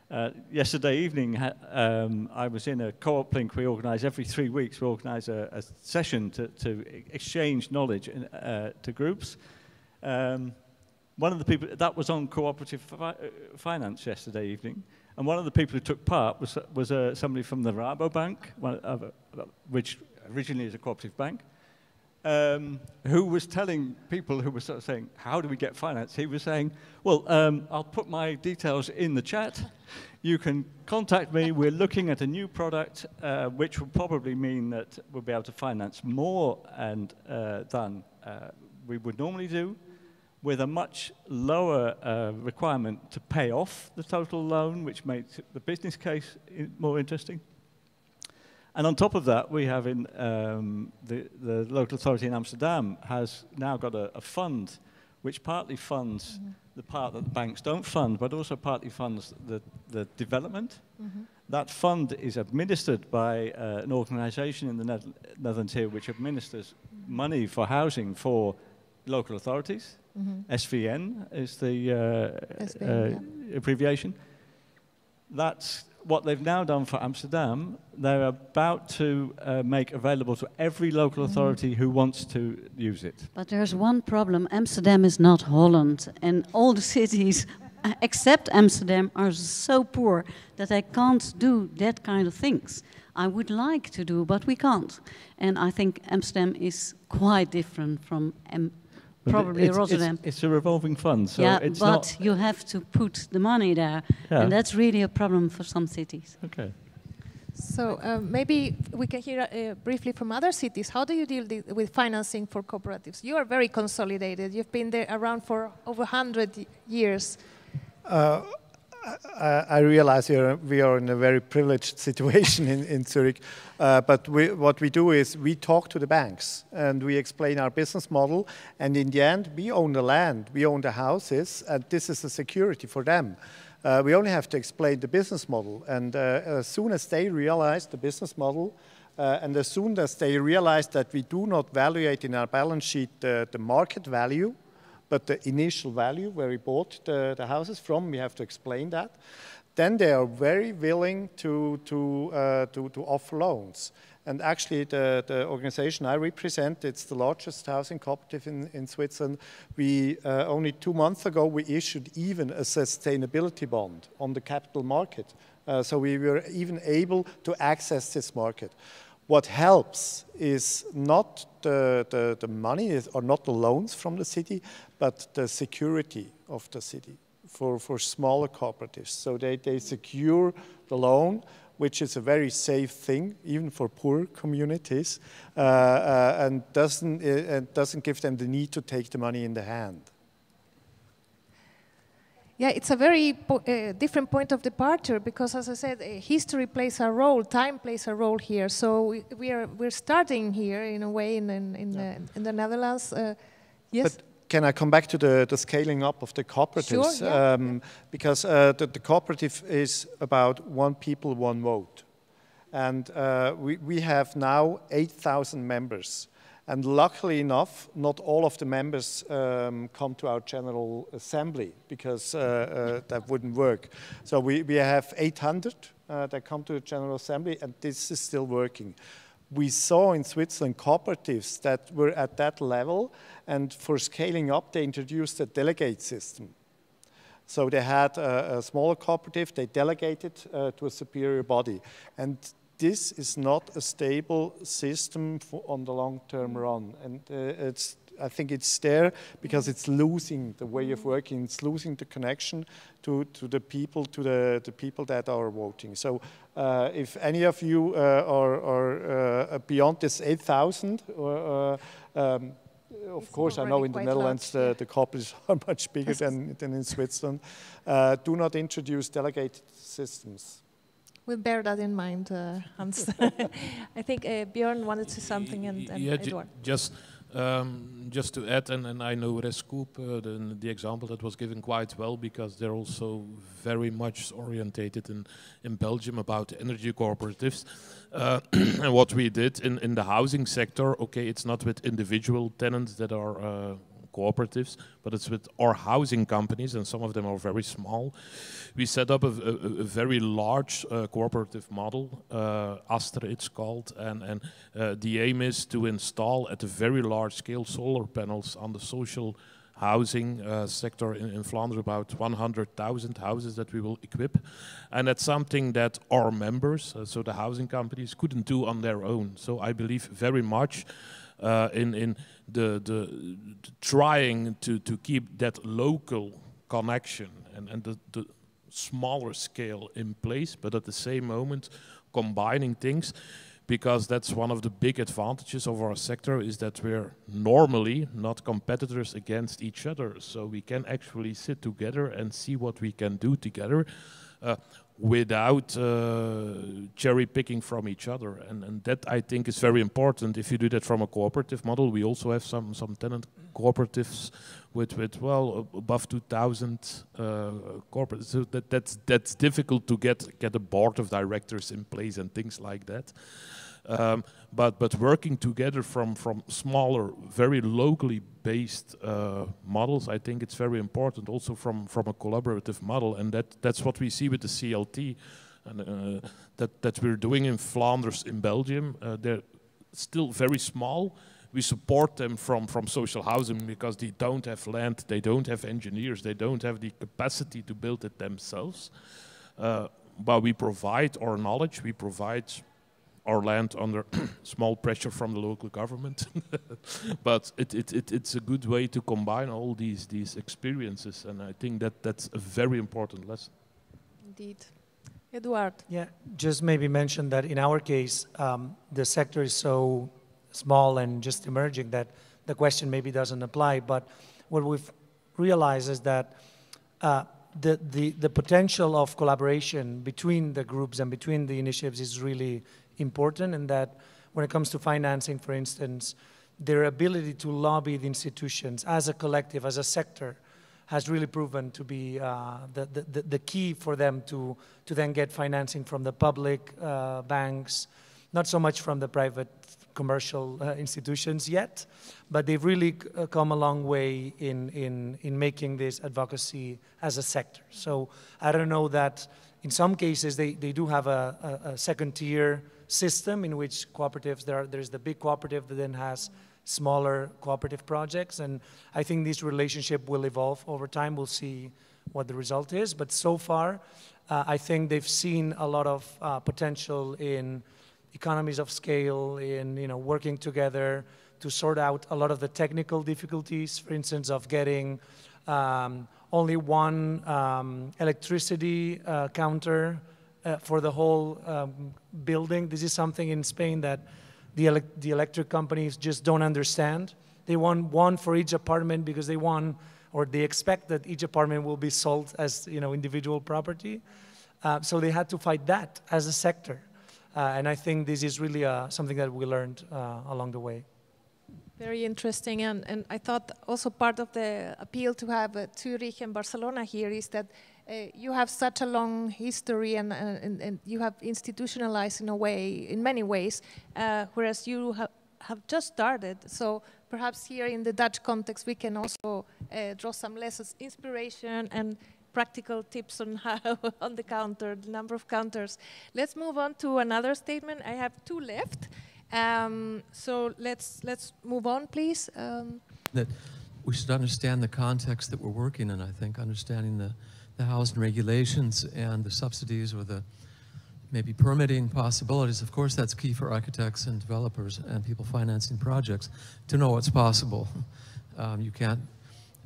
Uh, yesterday evening, ha um, I was in a CoopLink. We organise every three weeks. We organise a, a session to, to exchange knowledge in, uh, to groups. Um, one of the people that was on cooperative fi finance yesterday evening. And one of the people who took part was, was uh, somebody from the Rabobank, one of, uh, which originally is a cooperative bank, um, who was telling people who were sort of saying, how do we get finance? He was saying, well, um, I'll put my details in the chat. You can contact me. We're looking at a new product, uh, which will probably mean that we'll be able to finance more and, uh, than uh, we would normally do, with a much lower uh, requirement to pay off the total loan, which makes the business case more interesting. And on top of that, we have in um, the, the local authority in Amsterdam has now got a, a fund which partly funds mm-hmm. the part that the banks don't fund, but also partly funds the, the development. Mm-hmm. That fund is administered by uh, an organization in the Nether- Netherlands here, which administers mm-hmm. money for housing for local authorities. Mm-hmm. S V N is the uh, S V N, uh, yeah. abbreviation. That's what they've now done for Amsterdam. They're about to uh, make available to every local authority mm-hmm. who wants to use it. But there's one problem. Amsterdam is not Holland, and all the cities except Amsterdam are so poor that they can't do that kind of things. I would like to do, but we can't. And I think Amsterdam is quite different from Am Probably it's, Rotterdam. It's, it's a revolving fund, so yeah, it's but not you have to put the money there, yeah. and that's really a problem for some cities. Okay. So uh, maybe we can hear uh, briefly from other cities. How do you deal with financing for cooperatives? You are very consolidated. You've been there around for over one hundred years. Uh, I, I realize you're, we are in a very privileged situation in, in Zurich, uh, but we, what we do is we talk to the banks and we explain our business model, and in the end we own the land, we own the houses, and this is a security for them. Uh, we only have to explain the business model, and uh, as soon as they realize the business model, Uh, and as soon as they realize that we do not evaluate in our balance sheet uh, the market value, but the initial value where we bought the, the houses from, we have to explain that. Then they are very willing to, to, uh, to, to offer loans. And actually the, the organization I represent, it's the largest housing cooperative in, in Switzerland. We, uh, only two months ago, we issued even a sustainability bond on the capital market. Uh, so we were even able to access this market. What helps is not the, the, the money or not the loans from the city, but the security of the city for, for smaller cooperatives. So they, they secure the loan, which is a very safe thing, even for poor communities, uh, uh, and doesn't, uh, doesn't give them the need to take the money in the hand. Yeah, it's a very po uh, different point of departure because, as I said, uh, history plays a role, time plays a role here. So we, we are we're starting here in a way in in, in, yeah. the, in the Netherlands. Uh, yes. But can I come back to the, the scaling up of the cooperatives? Sure, yeah. um, because uh, the, the cooperative is about one people, one vote, and uh, we we have now eight thousand members. And luckily enough, not all of the members um, come to our General Assembly because uh, uh, that wouldn't work. So we, we have eight hundred uh, that come to the General Assembly, and this is still working. We saw in Switzerland cooperatives that were at that level, and for scaling up, they introduced a delegate system. So they had a, a smaller cooperative, they delegated uh, to a superior body. And this is not a stable system for on the long-term run, and uh, it's, I think it's there because it's losing the way of working, it's losing the connection to, to the people, to the, the people that are voting. So uh, if any of you uh, are, are uh, beyond this eight thousand, uh, um, of it's course, I know in the Netherlands the, the cooperatives are much bigger than, than in Switzerland, uh, do not introduce delegated systems. We'll bear that in mind, uh, Hans. I think uh, Bjorn wanted to say something, and, and yeah, Eduard. Just, um, just to add, and, and I know Rescoop, uh, the, the example that was given quite well, because they're also very much orientated in, in Belgium about energy cooperatives. Uh, and what we did in, in the housing sector, okay, it's not with individual tenants that are uh, cooperatives, but it's with our housing companies, and some of them are very small. We set up a, a, a very large uh, cooperative model, uh, Aster it's called, and, and uh, the aim is to install at a very large scale solar panels on the social housing uh, sector in, in Flanders, about one hundred thousand houses that we will equip. And that's something that our members, uh, so the housing companies, couldn't do on their own. So I believe very much Uh, in in the, the the trying to to keep that local connection and and the, the smaller scale in place, but at the same moment combining things, because that's one of the big advantages of our sector is that we're normally not competitors against each other, so we can actually sit together and see what we can do together. Uh, without uh, cherry-picking from each other. And, and that, I think, is very important. If you do that from a cooperative model, we also have some, some tenant cooperatives with, with well, above two thousand uh, corporates. So that, that's, that's difficult to get, get a board of directors in place and things like that. Um, but, but working together from, from smaller, very locally based uh, models, I think it's very important also from, from a collaborative model. And that, that's what we see with the C L T and, uh, that, that we're doing in Flanders, in Belgium. Uh, they're still very small. We support them from, from social housing because they don't have land, they don't have engineers, they don't have the capacity to build it themselves. Uh, but we provide our knowledge, we provide our land under small pressure from the local government. But it, it, it, it's a good way to combine all these, these experiences, and I think that that's a very important lesson. Indeed. Eduard? Yeah, just maybe mention that in our case, um, the sector is so small and just emerging that the question maybe doesn't apply, but what we've realized is that uh, The, the, the potential of collaboration between the groups and between the initiatives is really important, and that when it comes to financing, for instance, their ability to lobby the institutions as a collective, as a sector, has really proven to be uh, the, the, the key for them to, to then get financing from the public uh, banks, not so much from the private commercial uh, institutions yet, but they've really uh, come a long way in, in, in making this advocacy as a sector. So I don't know that in some cases they, they do have a, a, a second tier system in which cooperatives, there are, there's the big cooperative that then has smaller cooperative projects, and I think this relationship will evolve over time. We'll see what the result is, but so far uh, I think they've seen a lot of uh, potential in economies of scale, in you know working together to sort out a lot of the technical difficulties, for instance, of getting um, only one um, electricity uh, counter uh, for the whole um, building. This is something in Spain that the, ele the electric companies just don't understand. They want one for each apartment because they want, or they expect that each apartment will be sold as you know individual property. Uh, so they had to fight that as a sector. Uh, and I think this is really uh, something that we learned uh, along the way. Very interesting, and, and I thought also part of the appeal to have uh, Zurich and Barcelona here is that uh, you have such a long history and, and, and you have institutionalized in a way, in many ways, uh, whereas you ha have just started. So perhaps here in the Dutch context we can also uh, draw some lessons, inspiration, and practical tips on how, on the counter, the number of counters. Let's move on to another statement. I have two left. Um, so let's let's move on, please. Um. That we should understand the context that we're working in. I think understanding the the housing regulations and the subsidies or the maybe permitting possibilities. Of course, that's key for architects and developers and people financing projects to know what's possible. Um, you can't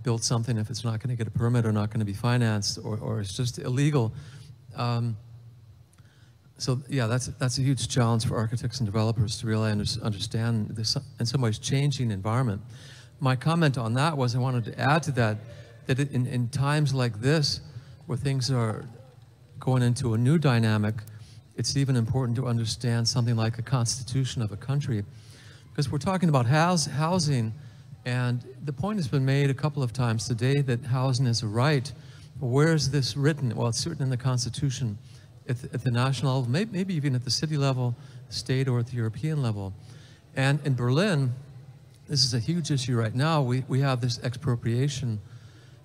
build something if it's not going to get a permit or not going to be financed or or it's just illegal. Um, So yeah, that's that's a huge challenge for architects and developers to really under, understand this, in some ways, changing environment. My comment on that was I wanted to add to that that in, in times like this, where things are going into a new dynamic, it's even important to understand something like a constitution of a country, because we're talking about house, housing, and the point has been made a couple of times today that housing is a right. Where is this written? Well, it's written in the constitution. At the, at the national level, maybe, maybe even at the city level, state, or at the European level. And in Berlin, this is a huge issue right now. We, we have this expropriation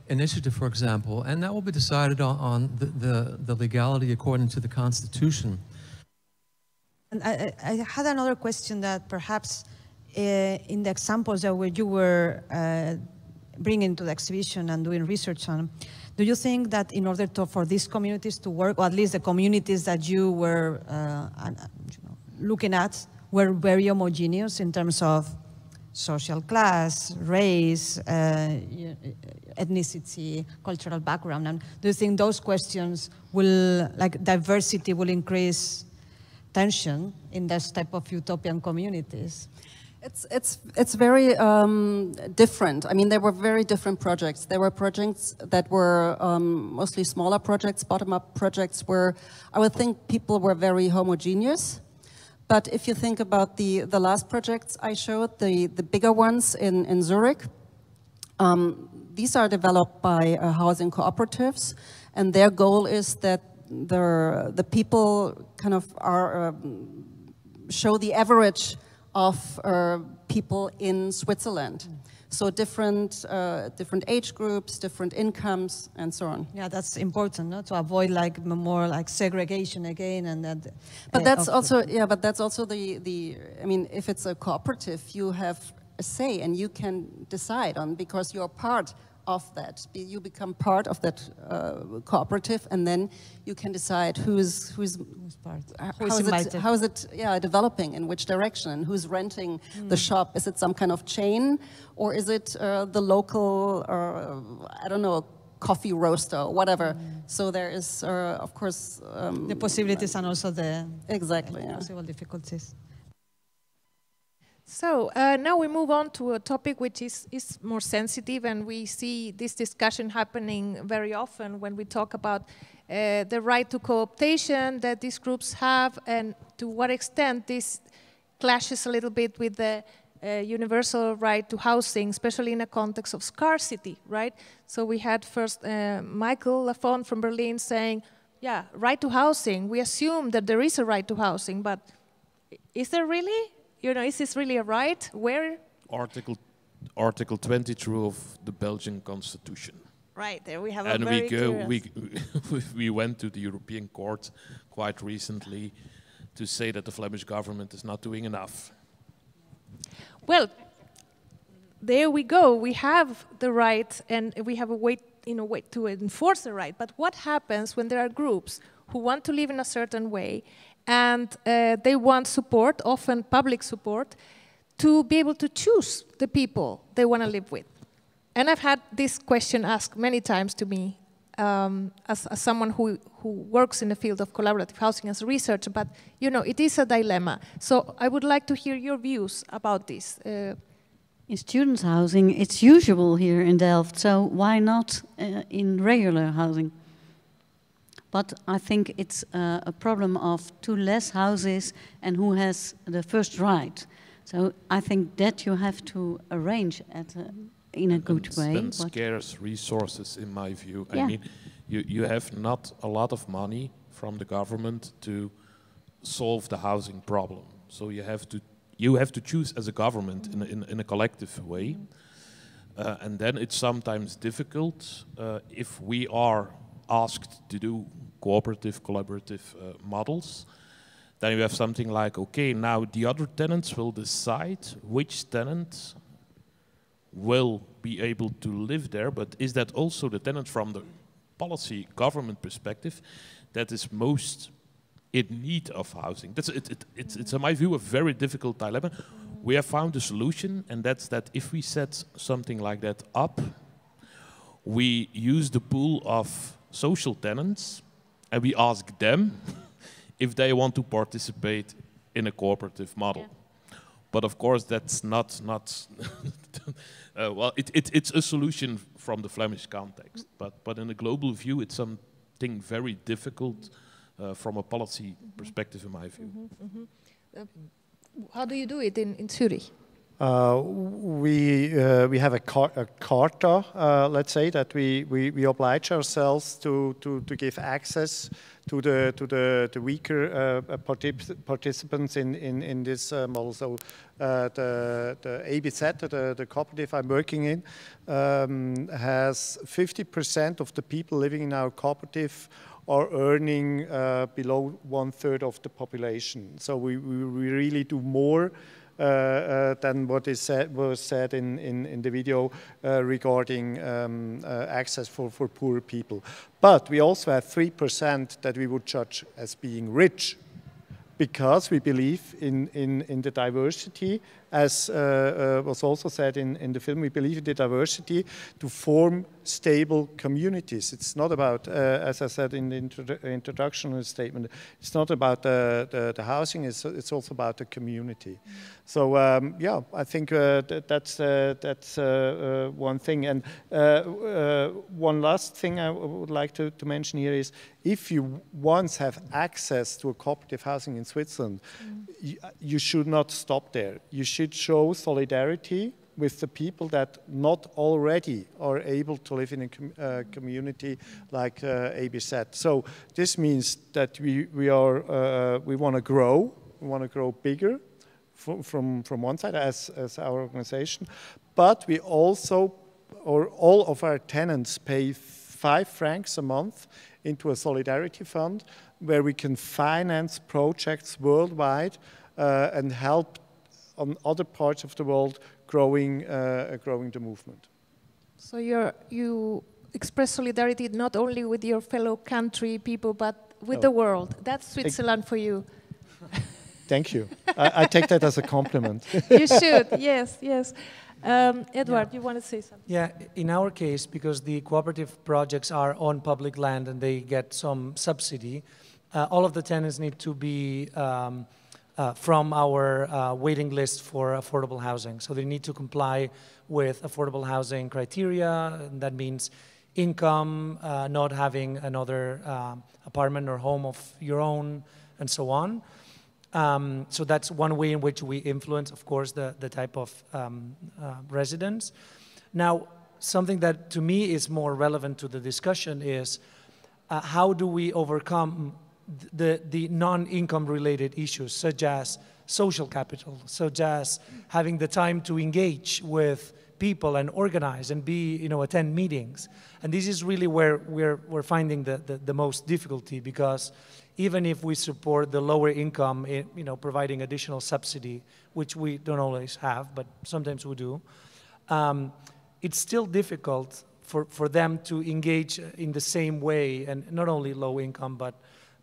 initiative, for example, and that will be decided on, on the, the, the legality according to the constitution. And I, I had another question that perhaps uh, in the examples that where you were uh, bringing to the exhibition and doing research on, do you think that in order to, for these communities to work, or at least the communities that you were uh, looking at were very homogeneous in terms of social class, race, uh, ethnicity, cultural background? And do you think those questions will, like diversity will increase tension in this type of utopian communities? It's, it's, it's very um, different. I mean, there were very different projects. There were projects that were um, mostly smaller projects, bottom-up projects where I would think people were very homogeneous. But if you think about the, the last projects I showed, the, the bigger ones in, in Zurich, um, these are developed by uh, housing cooperatives, and their goal is that the, the people kind of are, um, show the average of uh, people in Switzerland. Mm. So different, uh, different age groups, different incomes, and so on. Yeah, that's important, no? To avoid like more like segregation again, and that. But uh, that's also yeah, but that's also the the. I mean, if it's a cooperative, you have a say and you can decide on because you're part of that. You become part of that uh, cooperative, and then you can decide who's who's, who's part. Uh, who's how, is it, how is it? Yeah, developing in which direction? And who's renting mm. the shop? Is it some kind of chain, or is it uh, the local? Uh, I don't know. Coffee roaster or whatever. Mm. So there is, uh, of course, um, the possibilities uh, and also the exactly uh, yeah. possible difficulties. So uh, now we move on to a topic which is, is more sensitive, and we see this discussion happening very often when we talk about uh, the right to co-optation that these groups have and to what extent this clashes a little bit with the uh, universal right to housing, especially in a context of scarcity, right? So we had first uh, Michael Lafon from Berlin saying, yeah, right to housing. We assume that there is a right to housing, but is there really? You know, is this really a right? Where? Article, Article twenty-two of the Belgian Constitution. Right, there we have and a very And we, we, we went to the European Court quite recently to say that the Flemish government is not doing enough. Well, there we go. We have the right and we have a way, you know, way to enforce the right. But what happens when there are groups who want to live in a certain way and uh, they want support, often public support, to be able to choose the people they want to live with. And I've had this question asked many times to me um, as, as someone who, who works in the field of collaborative housing as a researcher, but you know, it is a dilemma. So I would like to hear your views about this. Uh, in students' housing, it's usual here in Delft, so why not uh, in regular housing? But I think it's uh, a problem of too less houses and who has the first right. So I think that you have to arrange at a, in a good and way. And scarce resources, in my view. Yeah. I mean, you, you have not a lot of money from the government to solve the housing problem. So you have to you have to choose as a government in a, in, in a collective way. Uh, and then it's sometimes difficult uh, if we are asked to do cooperative, collaborative uh, models. Then you have something like, okay, now the other tenants will decide which tenant will be able to live there, but is that also the tenant from the policy government perspective that is most in need of housing? That's, it, it, it's, it's, in my view, a very difficult dilemma. We have found a solution, and that's that if we set something like that up, we use the pool of social tenants, and we ask them if they want to participate in a cooperative model. Yeah. But of course, that's not, not uh, well, it, it, it's a solution from the Flemish context. But, but in a global view, it's something very difficult uh, from a policy mm-hmm. perspective, in my view. Mm-hmm, mm-hmm. Uh, how do you do it in, in Zurich? Uh, we, uh, we have a, car a charter, uh, let's say, that we, we, we oblige ourselves to, to, to give access to the, to the, the weaker uh, particip participants in, in, in this uh, model. So uh, the, the A B Z, the, the cooperative I'm working in, um, has fifty percent of the people living in our cooperative are earning uh, below one third of the population. So we, we, we really do more Uh, uh, than what is said, was said in, in, in the video uh, regarding um, uh, access for, for poor people. But we also have three percent that we would judge as being rich, because we believe in, in, in the diversity, as uh, uh, was also said in, in the film, we believe in the diversity to form stable communities. It's not about, uh, as I said in the introdu introduction statement, it's not about uh, the, the housing, it's, it's also about the community. So um, yeah, I think uh, that, that's, uh, that's uh, uh, one thing. And uh, uh, one last thing I would like to, to mention here is, if you once have access to a cooperative housing in Switzerland, mm. you, you should not stop there. You should show solidarity with the people that not already are able to live in a com uh, community like uh, A B Z. So this means that we, we, uh, we want to grow, we want to grow bigger from, from, from one side as, as our organization, but we also, or all of our tenants pay five francs a month into a solidarity fund where we can finance projects worldwide uh, and help on other parts of the world growing, uh, growing the movement. So you're, you express solidarity not only with your fellow country people, but with oh. the world. That's Switzerland Ex for you. Thank you. I, I take that as a compliment. You should, yes, yes. Um, Eduard, yeah. you want to say something? Yeah, in our case, because the cooperative projects are on public land and they get some subsidy, uh, all of the tenants need to be um, uh, from our uh, waiting list for affordable housing. So they need to comply with affordable housing criteria, and that means income, uh, not having another uh, apartment or home of your own, and so on. Um, so that's one way in which we influence, of course, the, the type of um, uh, residents. Now, something that to me is more relevant to the discussion is uh, how do we overcome the, the non-income related issues, such as social capital, such as having the time to engage with people and organize and be, you know, attend meetings. And this is really where we're, we're finding the, the, the most difficulty, because even if we support the lower income, in, you know, providing additional subsidy, which we don't always have, but sometimes we do, um, it's still difficult for, for them to engage in the same way, and not only low income, but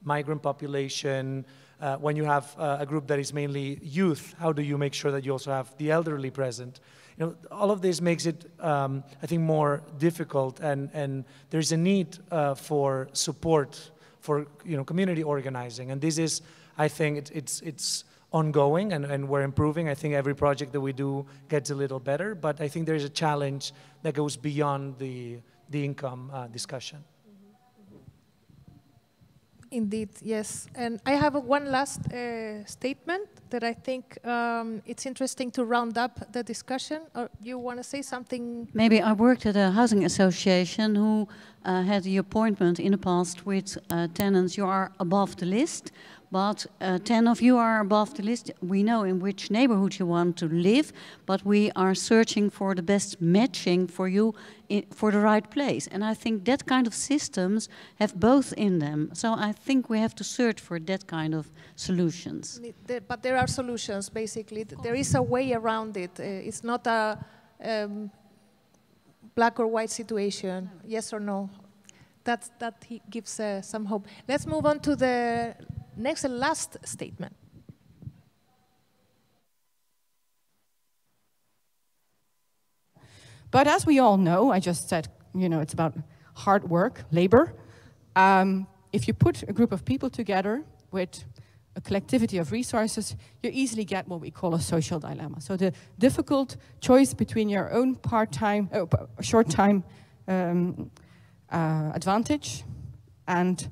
migrant population, Uh, when you have uh, a group that is mainly youth, how do you make sure that you also have the elderly present? You know, all of this makes it, um, I think, more difficult, and, and there's a need uh, for support for, you know, community organizing. And this is, I think, it, it's, it's ongoing, and, and we're improving. I think every project that we do gets a little better, but I think there's a challenge that goes beyond the, the income uh, discussion. Indeed, yes. And I have a one last uh, statement that I think um, it's interesting to round up the discussion. Or you want to say something? Maybe I worked at a housing association who uh, had the appointment in the past with uh, tenants. You are above the list, but uh, ten of you are above the list. We know in which neighborhood you want to live, but we are searching for the best matching for you in, for the right place. And I think that kind of systems have both in them. So I think we have to search for that kind of solutions. But there are solutions, basically. There is a way around it. It's not a um, black or white situation, yes or no. That's, that gives uh, some hope. Let's move on to the next and last statement. But as we all know, I just said, you know, it's about hard work, labor. Um, if you put a group of people together with a collectivity of resources, you easily get what we call a social dilemma. So the difficult choice between your own part-time, oh, short-time um, uh, advantage and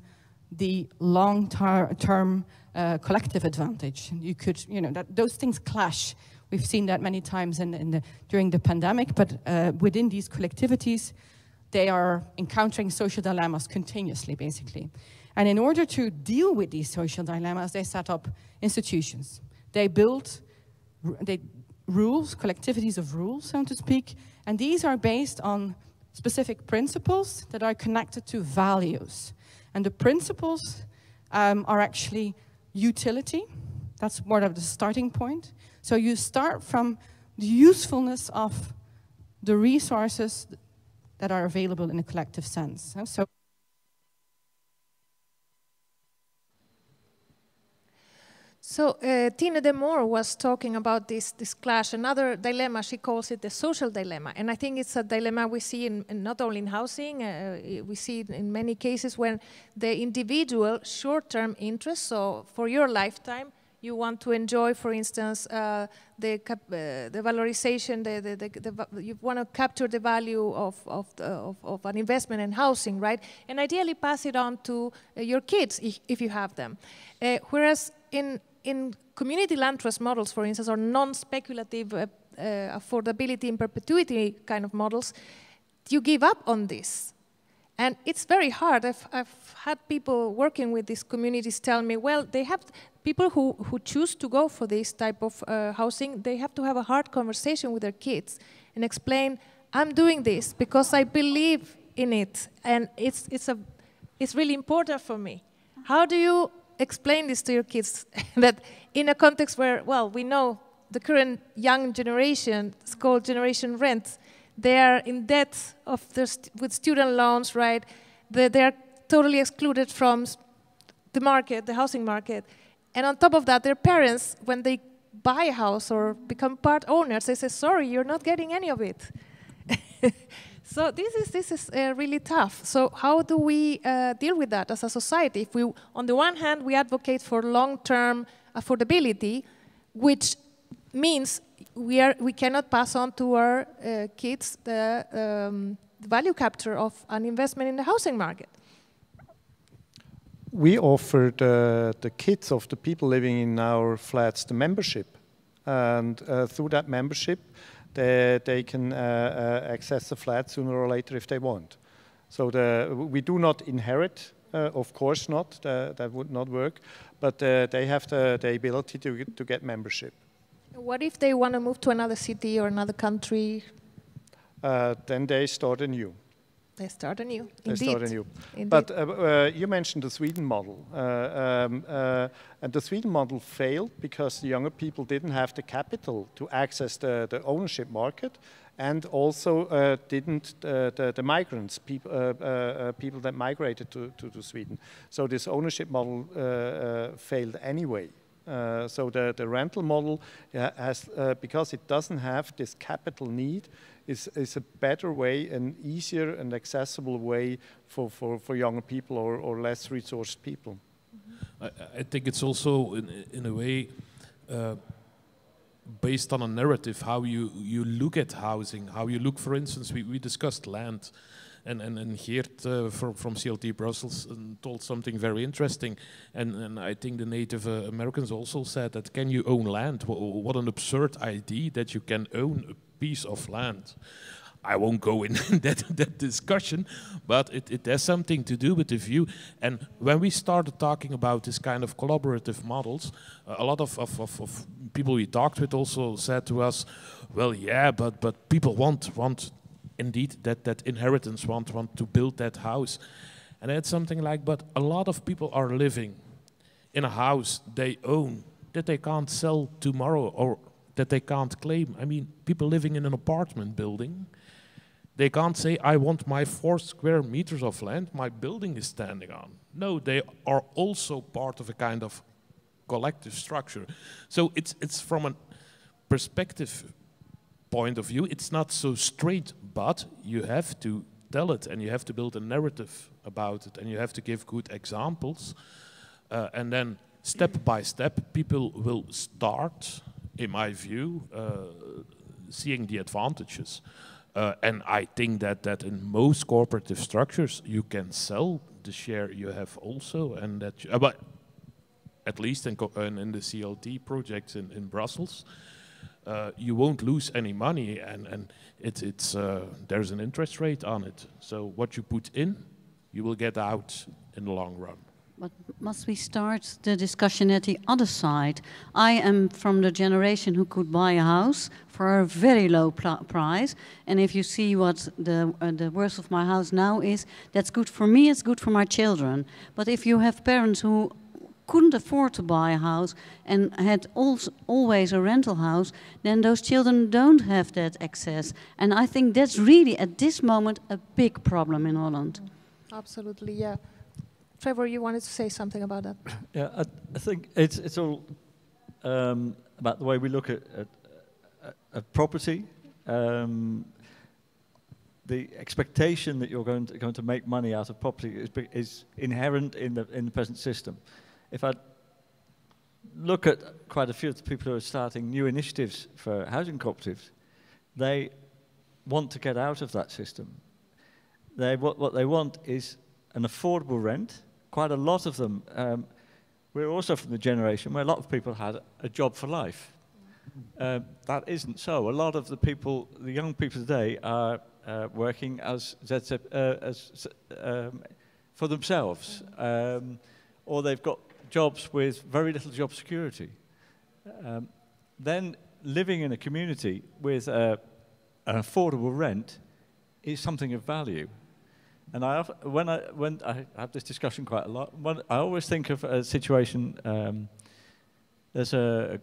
the long-term uh, collective advantage. You could, you know, that, those things clash. We've seen that many times in, in the, during the pandemic, but uh, within these collectivities, they are encountering social dilemmas continuously, basically. And in order to deal with these social dilemmas, they set up institutions. They build they, rules, collectivities of rules, so to speak, and these are based on specific principles that are connected to values. And the principles um, are actually utility. That's more of the starting point. So you start from the usefulness of the resources that are available in a collective sense. So So uh, Tina De Moor was talking about this, this clash, another dilemma. She calls it the social dilemma. And I think it's a dilemma we see in, in not only in housing, uh, we see it in many cases when the individual short-term interests, so for your lifetime, you want to enjoy, for instance, uh, the, cap uh, the valorization, the, the, the, the, you want to capture the value of, of, uh, of, of an investment in housing, right? And ideally pass it on to uh, your kids if, if you have them. Uh, whereas in In community land trust models, for instance, or non-speculative uh, uh, affordability in perpetuity kind of models, you give up on this. And it's very hard. I've, I've had people working with these communities tell me, well, they have people who, who choose to go for this type of uh, housing, they have to have a hard conversation with their kids and explain, I'm doing this because I believe in it. And it's, it's, a, it's really important for me. How do you explain this to your kids, that in a context where, well, we know the current young generation, it's called Generation Rent, they are in debt of their st with student loans, right? They, they are totally excluded from the market, the housing market. And on top of that, their parents, when they buy a house or become part owners, they say, sorry, you're not getting any of it. So this is, this is uh, really tough. So how do we uh, deal with that as a society? If we, on the one hand, we advocate for long-term affordability, which means we, are, we cannot pass on to our uh, kids the um, value capture of an investment in the housing market. We offered uh, the kids of the people living in our flats the membership. And uh, through that membership, They, they can uh, uh, access the flat sooner or later if they want. So the, we do not inherit, uh, of course not, the, that would not work, but uh, they have the, the ability to, to get membership. What if they want to move to another city or another country? Uh, then they start anew. They start anew, indeed. They start anew. Indeed. But uh, uh, you mentioned the Sweden model. Uh, um, uh, and the Sweden model failed because the younger people didn't have the capital to access the, the ownership market. and also uh, didn't uh, the, the migrants, peop uh, uh, people that migrated to, to, to Sweden. So this ownership model uh, uh, failed anyway. Uh, so the, the rental model has, uh, because it doesn't have this capital need, is, is a better way, an easier and accessible way for, for, for younger people or, or less resourced people. Mm-hmm. I, I think it's also in, in a way uh, based on a narrative, how you, you look at housing, how you look, for instance, we, we discussed land. And, and, and Geert uh, from, from C L T Brussels and told something very interesting. And, and I think the Native uh, Americans also said that, can you own land? W what an absurd idea that you can own a piece of land. I won't go in that, that discussion, but it, it has something to do with the view. And when we started talking about this kind of collaborative models, uh, a lot of, of, of, of people we talked with also said to us, well, yeah, but, but people want... want Indeed, that, that inheritance want, want to build that house. And it's something like, but a lot of people are living in a house they own that they can't sell tomorrow or that they can't claim. I mean, people living in an apartment building, they can't say, I want my four square meters of land my building is standing on. No, they are also part of a kind of collective structure. So it's, it's from a perspective point of view, it's not so straight, but you have to tell it and you have to build a narrative about it and you have to give good examples. Uh, and then step by step, people will start, in my view, uh, seeing the advantages. Uh, and I think that, that in most cooperative structures, you can sell the share you have also. And that, you, uh, but at least in, co in, in the C L T projects in, in Brussels, Uh, you won't lose any money, and, and it, it's, uh, there's an interest rate on it. So what you put in, you will get out in the long run. But must we start the discussion at the other side? I am from the generation who could buy a house for a very low price. And if you see what the, uh, the worth of my house now is, that's good for me, it's good for my children. But if you have parents who couldn't afford to buy a house and had also always a rental house, then those children don't have that access. And I think that's really, at this moment, a big problem in Holland. Absolutely, yeah. Trevor, you wanted to say something about that? Yeah, I, I think it's, it's all um, about the way we look at, at, at property. Um, the expectation that you're going to, going to make money out of property is, is inherent in the, in the present system. If I look at quite a few of the people who are starting new initiatives for housing cooperatives, they want to get out of that system. They, what, what they want is an affordable rent. Quite a lot of them. Um, we're also from the generation where a lot of people had a job for life. Uh, that isn't so. A lot of the people, the young people today, are uh, working as, uh, as um, for themselves, um, or they've got jobs with very little job security. Um, then living in a community with uh, an affordable rent is something of value. And I, when, I, when I have this discussion quite a lot, when I always think of a situation, um, there's a,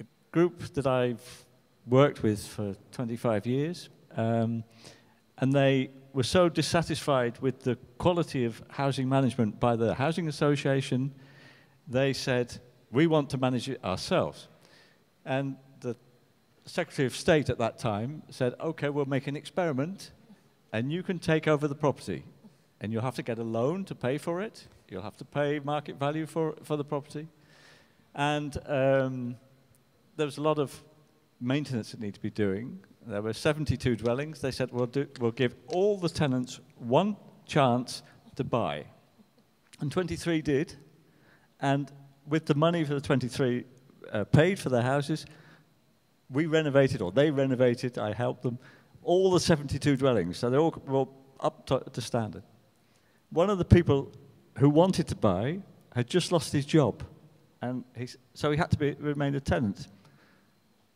a group that I've worked with for twenty-five years, um, and they were so dissatisfied with the quality of housing management by the housing association, they said, we want to manage it ourselves. And the Secretary of State at that time said, okay, we'll make an experiment and you can take over the property. And you'll have to get a loan to pay for it. You'll have to pay market value for, for the property. And um, there was a lot of maintenance that needed to be doing. There were seventy-two dwellings. They said, we'll, do, we'll give all the tenants one chance to buy. And twenty-three did. And with the money for the twenty-three uh, paid for their houses, we renovated, or they renovated, I helped them, all the seventy-two dwellings. So they're all, all up to, to standard. One of the people who wanted to buy had just lost his job. And he's, so he had to be, remain a tenant.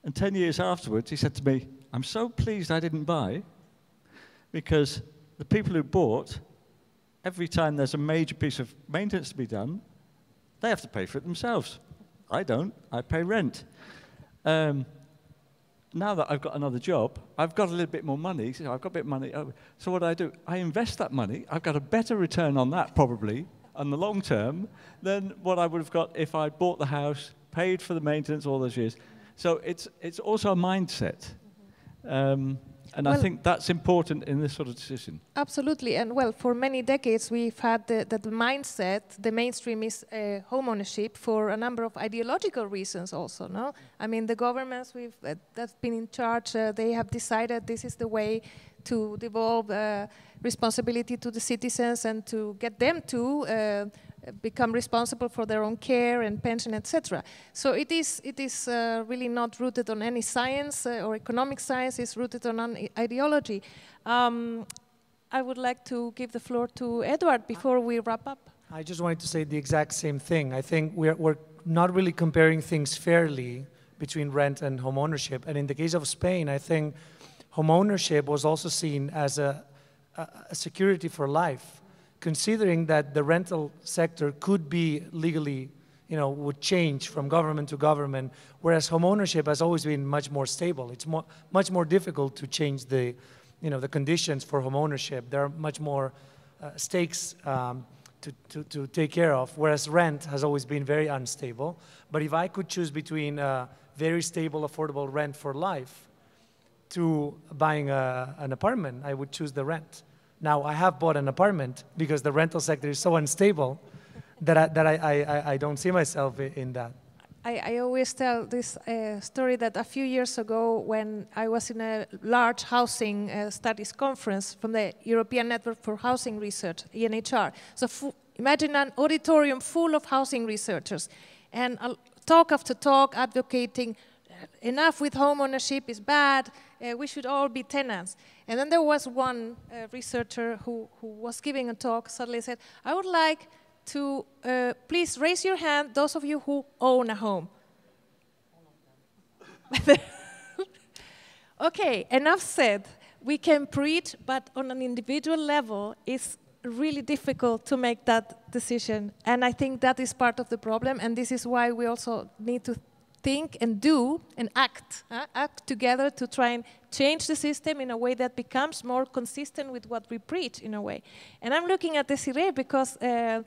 And ten years afterwards, he said to me, I'm so pleased I didn't buy, because the people who bought, every time there's a major piece of maintenance to be done, they have to pay for it themselves. I don't. I pay rent. Um, now that I've got another job, I've got a little bit more money, so I've got a bit of money. So what do I do? I invest that money. I've got a better return on that probably in the long term than what I would have got if I bought the house, paid for the maintenance all those years. So it's, it's also a mindset. Um, And well, I think that's important in this sort of decision. Absolutely. And well, for many decades, we've had the, that the mindset, the mainstream is uh, home ownership for a number of ideological reasons also, no? I mean, the governments we've, uh, that's been in charge, uh, they have decided this is the way to devolve uh, responsibility to the citizens and to get them to uh, become responsible for their own care and pension, et cetera. So it is, it is uh, really not rooted on any science uh, or economic science. It's rooted on an ideology. Um, I would like to give the floor to Eduard before we wrap up. I just wanted to say the exact same thing. I think we're, we're not really comparing things fairly between rent and home ownership. And in the case of Spain, I think home ownership was also seen as a, a, a security for life, considering that the rental sector could be legally, you know, would change from government to government, whereas homeownership has always been much more stable. It's more, much more difficult to change the, you know, the conditions for homeownership. There are much more uh, stakes um, to, to, to take care of, whereas rent has always been very unstable. But if I could choose between a very stable, affordable rent for life to buying a, an apartment, I would choose the rent. Now, I have bought an apartment because the rental sector is so unstable that I, that I, I, I don't see myself in that. I, I always tell this uh, story that a few years ago when I was in a large housing uh, studies conference from the European Network for Housing Research, E N H R. So f imagine an auditorium full of housing researchers and uh, talk after talk advocating enough with home ownership is bad, uh, we should all be tenants. And then there was one uh, researcher who, who was giving a talk, suddenly said, I would like to uh, please raise your hand, those of you who own a home. Okay, enough said. We can preach, but on an individual level, it's really difficult to make that decision. And I think that is part of the problem, and this is why we also need to think and do and act, uh, act together to try and change the system in a way that becomes more consistent with what we preach in a way. And I'm looking at Desiree because uh,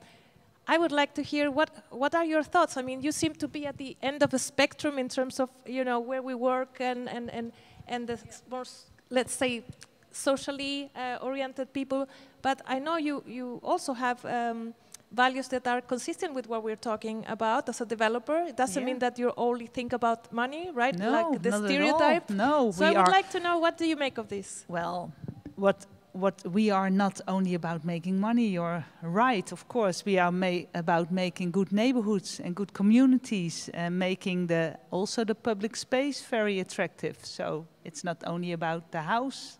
I would like to hear what, what are your thoughts? I mean, you seem to be at the end of the spectrum in terms of, you know, where we work and, and, and, and the more, let's say, socially uh, oriented people. But I know you, you also have um, values that are consistent with what we're talking about as a developer. It doesn't yeah. mean that you only think about money, right? No, like the not stereotype. At all. No, so we I would are like to know, what do you make of this? Well, what what we are not only about making money, you're right, of course. We are ma about making good neighborhoods and good communities and making the also the public space very attractive. So it's not only about the house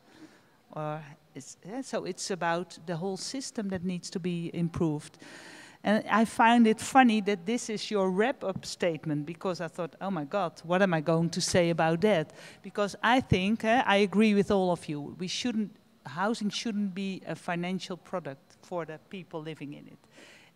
or It's, yeah, so it's about the whole system that needs to be improved. And I find it funny that this is your wrap-up statement, because I thought, oh my God, what am I going to say about that? Because I think, eh, I agree with all of you, we shouldn't, housing shouldn't be a financial product for the people living in it.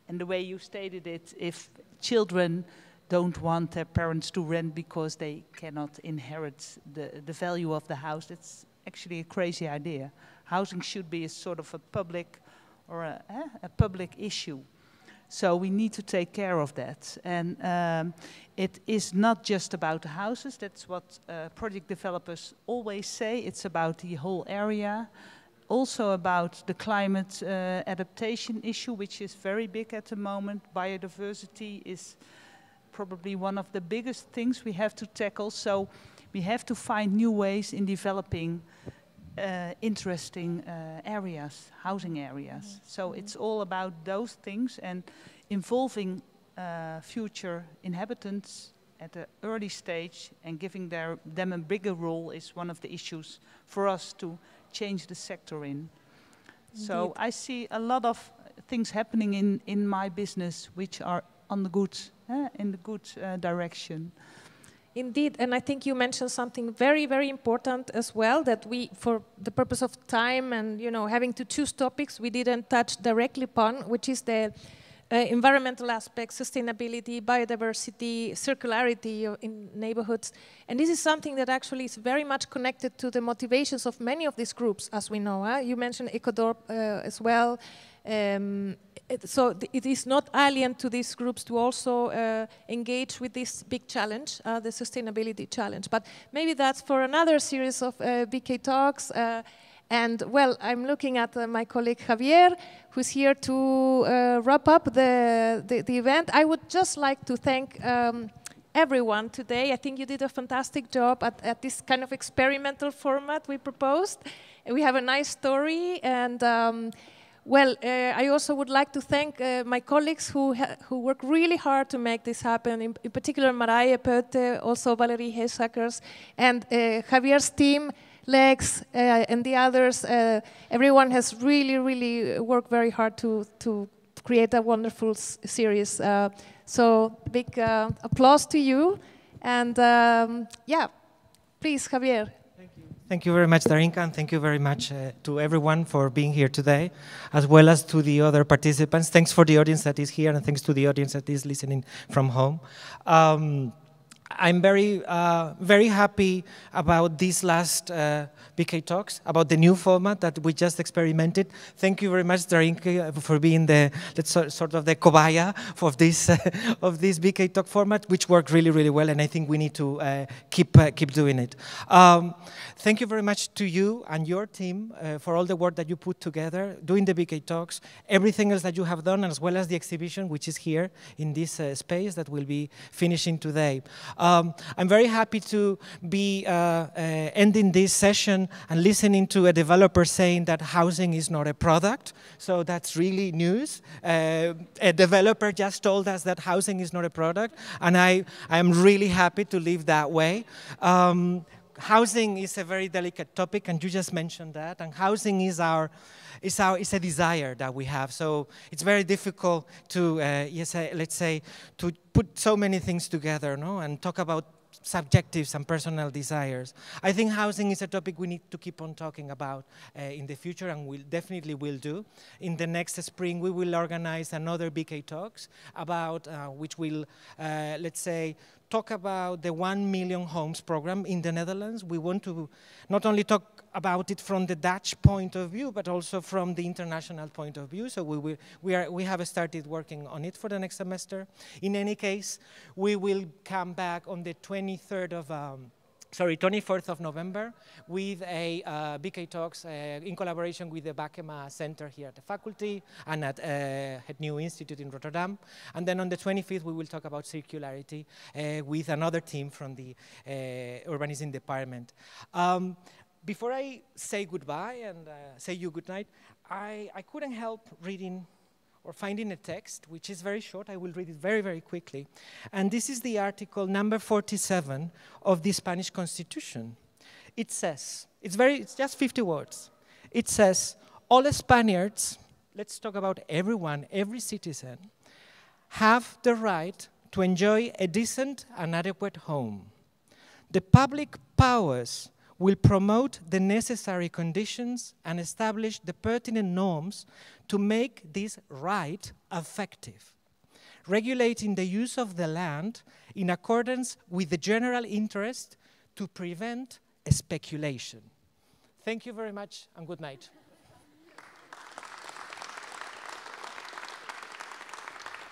And the way you stated it, if children don't want their parents to rent because they cannot inherit the, the value of the house, that's actually a crazy idea. Housing should be a sort of a public or a, eh, a public issue. So we need to take care of that. And um, it is not just about the houses. That's what uh, project developers always say. It's about the whole area. Also about the climate uh, adaptation issue, which is very big at the moment. Biodiversity is probably one of the biggest things we have to tackle. So we have to find new ways in developing Uh, interesting uh, areas, housing areas. Mm-hmm. So mm-hmm. it's all about those things and involving uh, future inhabitants at an early stage and giving their, them a bigger role is one of the issues for us to change the sector in. Indeed. So I see a lot of things happening in, in my business which are on the good, uh, in the good uh, direction. Indeed, and I think you mentioned something very, very important as well, that we, for the purpose of time and, you know, having to choose topics, we didn't touch directly upon, which is the Uh, environmental aspects, sustainability, biodiversity, circularity in neighborhoods. And this is something that actually is very much connected to the motivations of many of these groups, as we know. Huh? You mentioned Ecodorp uh, as well. Um, it, so th it is not alien to these groups to also uh, engage with this big challenge, uh, the sustainability challenge. But maybe that's for another series of uh, B K Talks. Uh, And, well, I'm looking at uh, my colleague Javier, who's here to uh, wrap up the, the, the event. I would just like to thank um, everyone today. I think you did a fantastic job at, at this kind of experimental format we proposed. We have a nice story. And, um, well, uh, I also would like to thank uh, my colleagues who, who work really hard to make this happen, in, in particular Marije Pötte, also Valerie Heesackers, and uh, Javier's team. Lex uh, and the others, uh, everyone has really, really worked very hard to, to create a wonderful s series. Uh, so big uh, applause to you. And um, yeah, please, Javier. Thank you. Thank you very much, Darinka, and thank you very much uh, to everyone for being here today, as well as to the other participants. Thanks for the audience that is here, and thanks to the audience that is listening from home. Um, I'm very, uh, very happy about these last uh, B K Talks, about the new format that we just experimented. Thank you very much, Darinka, for being the let's sort of the cobaya of this uh, of this B K Talk format, which worked really, really well, and I think we need to uh, keep uh, keep doing it. Um, thank you very much to you and your team uh, for all the work that you put together, doing the B K Talks, everything else that you have done, as well as the exhibition, which is here in this uh, space that will be finishing today. Um, I'm very happy to be uh, uh, ending this session and listening to a developer saying that housing is not a product. So that's really news. Uh, a developer just told us that housing is not a product, and I am really happy to live that way. Um, housing is a very delicate topic, and you just mentioned that, and housing is our It's, our, it's a desire that we have, so it's very difficult to, uh, yes, uh, let's say, to put so many things together, no, and talk about subjectives and personal desires. I think housing is a topic we need to keep on talking about uh, in the future, and we we'll definitely will do. In the next spring, we will organize another B K Talks about uh, which will, uh, let's say, talk about the one million homes program in the Netherlands. We want to not only talk about it from the Dutch point of view, but also from the international point of view. So we will, we are we have started working on it for the next semester. In any case, we will come back on the twenty-third of. Um, Sorry, twenty-fourth of November, with a uh, B K Talks uh, in collaboration with the Bakema Center here at the faculty and at uh, at New Institute in Rotterdam. And then on the twenty-fifth, we will talk about circularity uh, with another team from the uh, urbanism department. Um, before I say goodbye and uh, say you goodnight, I, I couldn't help reading or finding a text, which is very short. I will read it very, very quickly. And this is the article number forty-seven of the Spanish Constitution. It says, it's, very, it's just fifty words. It says, all Spaniards, let's talk about everyone, every citizen, have the right to enjoy a decent and adequate home. The public powers will promote the necessary conditions and establish the pertinent norms to make this right effective, regulating the use of the land in accordance with the general interest to prevent speculation. Thank you very much, and good night.